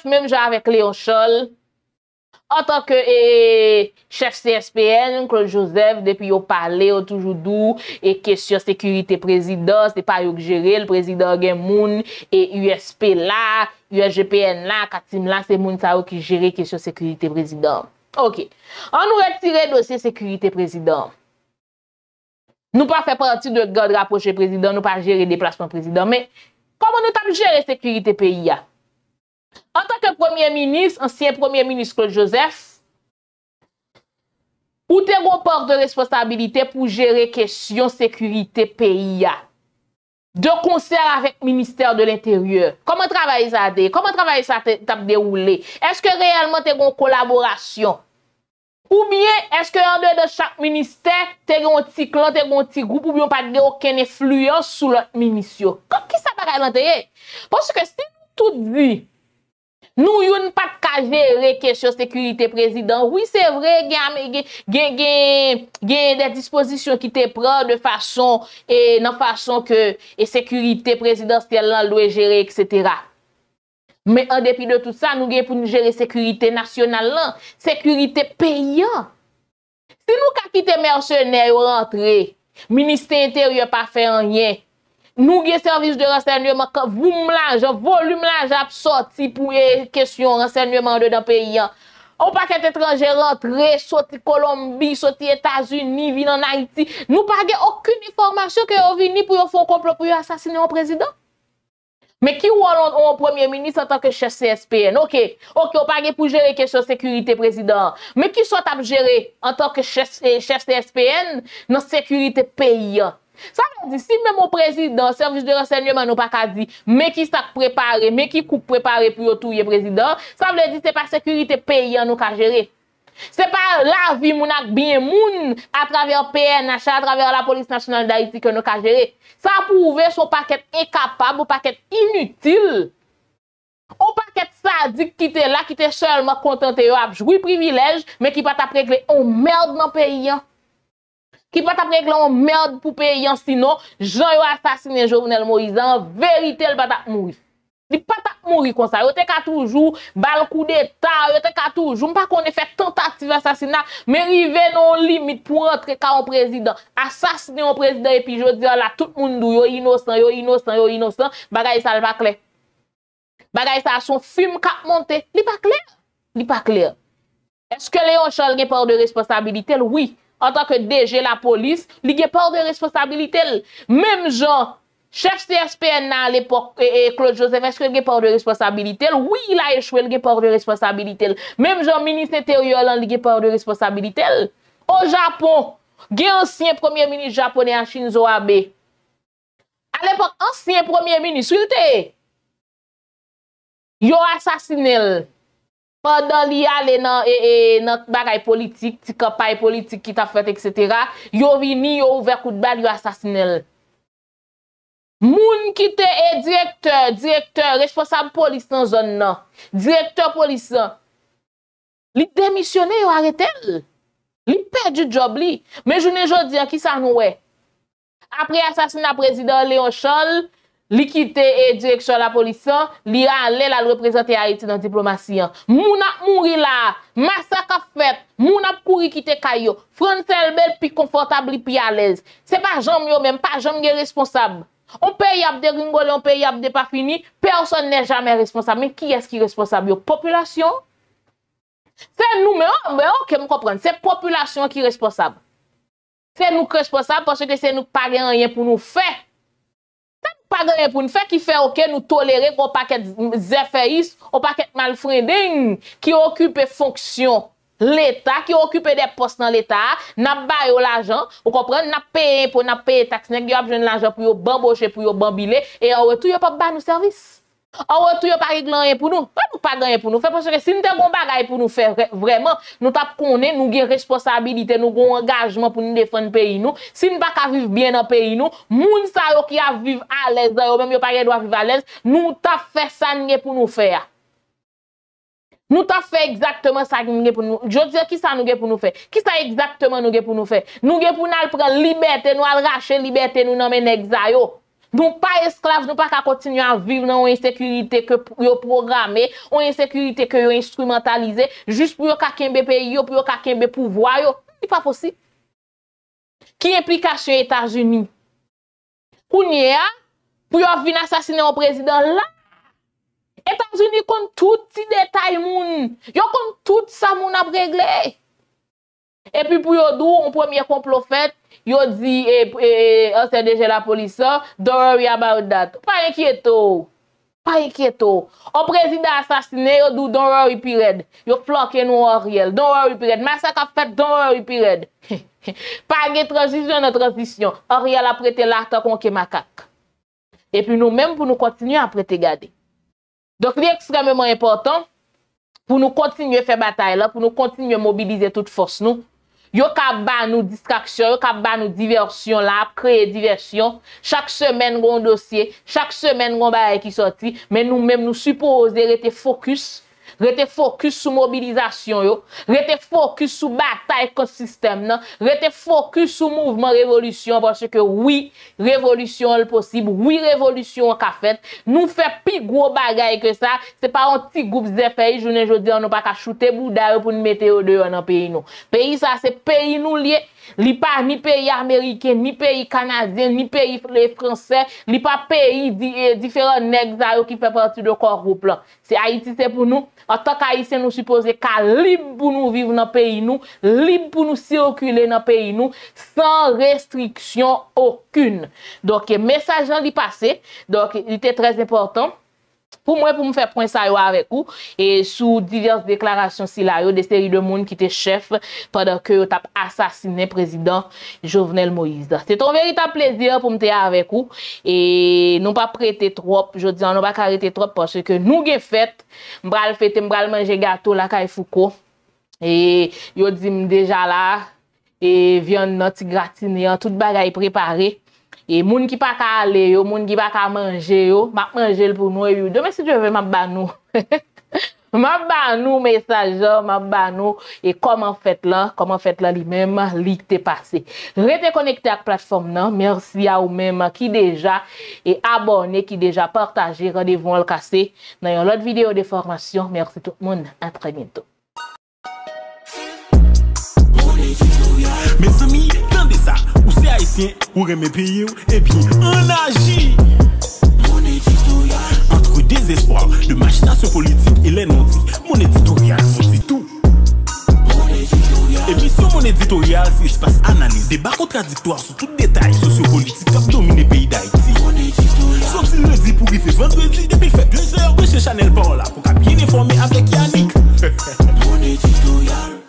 même genre avec Léon Charles, en tant que chef CSPN, Claude Joseph, depuis qu'il parlait, il toujours doux, et question sécurité président, c'est pas lui qui gère, le président gen moun, et USP là, USGPN là, KATIM là, c'est moun sa qui gère question sécurité président. OK. On nous retire dossier sécurité président. Nous pas faire partie de garde rapprochée président, nous pas gérer déplacement président, mais comment nous avons géré sécurité pays? En tant que premier ministre, ancien premier ministre Claude Joseph, ou te bon port de responsabilité pour gérer question sécurité pays? De concert avec le ministère de l'Intérieur. Comment travaille ça? Comment travaille ça t'a déroulé? Est-ce que réellement tu as une collaboration? Ou bien est-ce que en dehors de chaque ministère, tu as un petit clan, tu as un petit groupe, ou bien pas de aucune influence sur l'autre ministère? Comment qui ça va ralenter? Parce que si tout dit, nous n'avons pas qu'à gérer question sécurité président. Oui, c'est vrai, il y a des dispositions qui te prennent de façon que sécurité présidentielle doit gérer, etc. Mais en dépit de tout ça, nous avons pour nous gérer sécurité nationale, sécurité payant. Si nous quittons les mercenaires rentrer, ministère intérieur pas fait rien. Nous avons service de renseignement, volume l'argent sorti pour les questions de renseignement dans le pays. On paquet étranger rentré, sorti Colombie, sorti États-Unis, vient en Haïti. Nous n'avons aucune information que vous venez pour faire un complot pour assassiner un président. Mais qui ou un premier ministre en tant que chef CSPN? Ok, on paquet pour gérer les questions de sécurité président. Mais qui soit à gérer en tant que chef CSPN dans la sécurité pays? Ça veut dire, si même au président, service de renseignement, nous pas qu'à dire, mais qui s'est préparé, mais qui coupe préparé pour tout le président, ça veut dire, c'est pas sécurité paysan nous qu'à gérer. C'est pas la vie moun ak bien moun à travers PNH, à travers la police nationale d'Haïti que nous qu'à gérer. Ça prouve son paquet incapable, ou paquet inutile, ou paquet sadique qui était là, qui était seulement contenté, à jouer privilège, mais qui pas t'a réglé on merde dans le pays. Qui pas t'apprendre que on merde pour payer sinon Jean yo assassiné Jovenel Moïse en vérité il pas t'a mourir. Il pas t'a mourir comme ça. Yo t'es ka toujours bal coup d'état, yo t'es ka toujours pas qu'on ait fait tentative assassinat mais rivé non limite pour entrer ka un président, assassiner un président et puis jodi là tout le monde yo innocent, yo innocent, bagay ça pas clair. Bagay ça son film cap monter, il pas clair. Est-ce que Léon Charles a part de responsabilité? Oui. En tant que DG la police, il n'y a pas de responsabilité. Même Jean, chef CSPN à l'époque, et Claude Joseph, est-ce qu'il n'y a pas de responsabilité? Oui, il a échoué, il n'y a pas de responsabilité. Même Jean, ministre intérieur, il n'y a pas de responsabilité. Au Japon, il y a un ancien premier ministre japonais à Shinzo Abe. À l'époque, ancien premier ministre, il était. Il a assassiné. Pendant li ale nan bagay politique, ti campagne politique qui t'a fait, etc. Yo vini, yo ouvert coup de balle, yo assassiné. Moun qui te directeur, responsable police dans zone nan, directeur police, li démissionné, yo arrêté. Li perdu job li. Mais jounen jodi an, ki sa nou wè? Après assassinat président Léon Charles, li kite et direction la police, li allé la représenter Haïti dans diplomatie. Moun ap mouri la, massacre fait, moun ap kouri kite kayo, Francel bel pi confortable pi à l'aise. C'est pas jam yo même, pas jam gen responsable. On paye ap dégringolé, on paye ap de pas fini, personne n'est jamais responsable. Mais qui est-ce qui est responsable yo? Population? C'est nous mais OK, me comprendre, c'est population qui est responsable. C'est nous qui responsable parce que c'est nous pas rien pour nous faire. Pas gagner pour nous faire qui fait OK nous tolérer qu'on paquet zéféis, au paquet malfrending qui occupe fonction l'état, qui occupe des postes dans l'état, n'a baillé l'argent, vous comprenez, n'a payé taxe, n'a besoin de l'argent pour bambocher, pour bambiler et en retour pas ba nous service. En retour pas régler rien pour nous, pas gagner pour nous faire parce que si nous avons bagaille pour nous faire vraiment, nous t'a connait, nous gain responsabilité, nous gon engagement pour nous défendre pays nous. Si nous pas vivre bien dans pays nous, moun sa yo qui a vivre à l'aise, yo même yo pas droit vivre à l'aise, nous t'a fait ça nous pour nous faire. Nous t'a fait exactement ça nous pour nous. Je dis qui ça nous gain pour nous faire? Qui ça exactement nous gain pour nous faire? Nous gain pour nous prendre liberté, nous arracher liberté nous nommer nèg sa yo. Nous pas esclaves, nous pas qu'à continuer à vivre dans une insécurité que yo programmé, une insécurité que yo instrumentalisé juste pour yo kakembe pays yo, pour yo kakembe pouvoir yo. C'est pas possible. Qui implication États-Unis? Kounye a pour yo venir assassiner un président là. États-Unis compte tout petit détail moun. Yo compte tout ça moun a réglé. Et puis pour yo dou un premier complot fait Yo dit ancien DG la police, don't worry about that. Pas inquiéto. Pas inquiéto. On président assassiné, yo do don't worry period. Yo floqué nous Ariel. Don't worry period. Massacre fait don't worry period. Pas de transition dans transition. Ariel a prêté l'argent qu'on ke macaque. Et puis nous-mêmes pour nous continuer à prêter garder. Donc c'est extrêmement important pour nous continuer à faire bataille là, pour nous continuer à mobiliser toute force nous. Yo ka ba nous distraction, yo ka ba nous diversion là, créer diversion. Chaque semaine gon dossier, chaque semaine gon bail qui sorti, mais nous-mêmes nous supposer rester focus sur mobilisation yo, rester focus sur bataille contre système nan, rester focus sur mouvement révolution parce que oui, révolution est possible, oui révolution ka fait. Nous fait plus gros bagaille que ça, c'est pas un petit groupe zé fait journée jodi on pas ka shooter bouda pour nous mettre au dehors dans pays nous. Pays ça c'est pays nous lié, li pas ni pays américain, ni pays canadien, ni pays français, li pas pays différents nèg ça qui fait partie de corps groupe là. C'est Haïti c'est pour nous. En tant qu'Haïtien, nous supposons qu'à libre pour nous vivre dans le pays, nous, libre pour nous circuler dans le pays, nous, sans restriction aucune. Donc, le message est passé. Donc, il était très important pour moi, pour me faire point ça avec vous. Et sous diverses déclarations, il y a des séries de monde qui étaient chefs pendant que vous avez assassiné le président Jovenel Moïse. C'est un véritable plaisir pour me faire avec vous. Et nous pas prêter trop, je dis, nous pas arrêter trop parce que nous avons fait, nous avons fêté, nous avons mangé gâteau là, à FOUCO. Et nous dit déjà là, et viande notre gratiné, tout bagaille préparé. Et moun ki pa ka aller yo, moun ki pa ka manger yo, m'a manger pour nous yo. Demain si Dieu veut m'a ba nou. M'a ba nou message, m'a ba nou et comment fait là lui-même li t'est passé. Restez connecté à la plateforme nan. Merci à vous-même qui déjà et abonné qui déjà partagé. Rendez-vous le casser dans une autre vidéo de formation. Merci tout le monde, à très bientôt. Mes amis, tendez ça. Ou c'est haïtien, ou remet pays, et puis on agit. Mon éditorial. Entre désespoir, de machination politique et les non-dits, mon éditorial vous dit tout. Mon éditorial. Et puis sur mon éditorial, c'est espace analyse, débat contradictoire sur tout détail sociopolitique qui a dominé le pays d'Haïti. Mon éditorial. Sauf si le dit pour y faire vendredi, depuis il fait 2 heures, de chez Chanel par là, pour qu'à bien informer avec Yanick. Mon éditorial.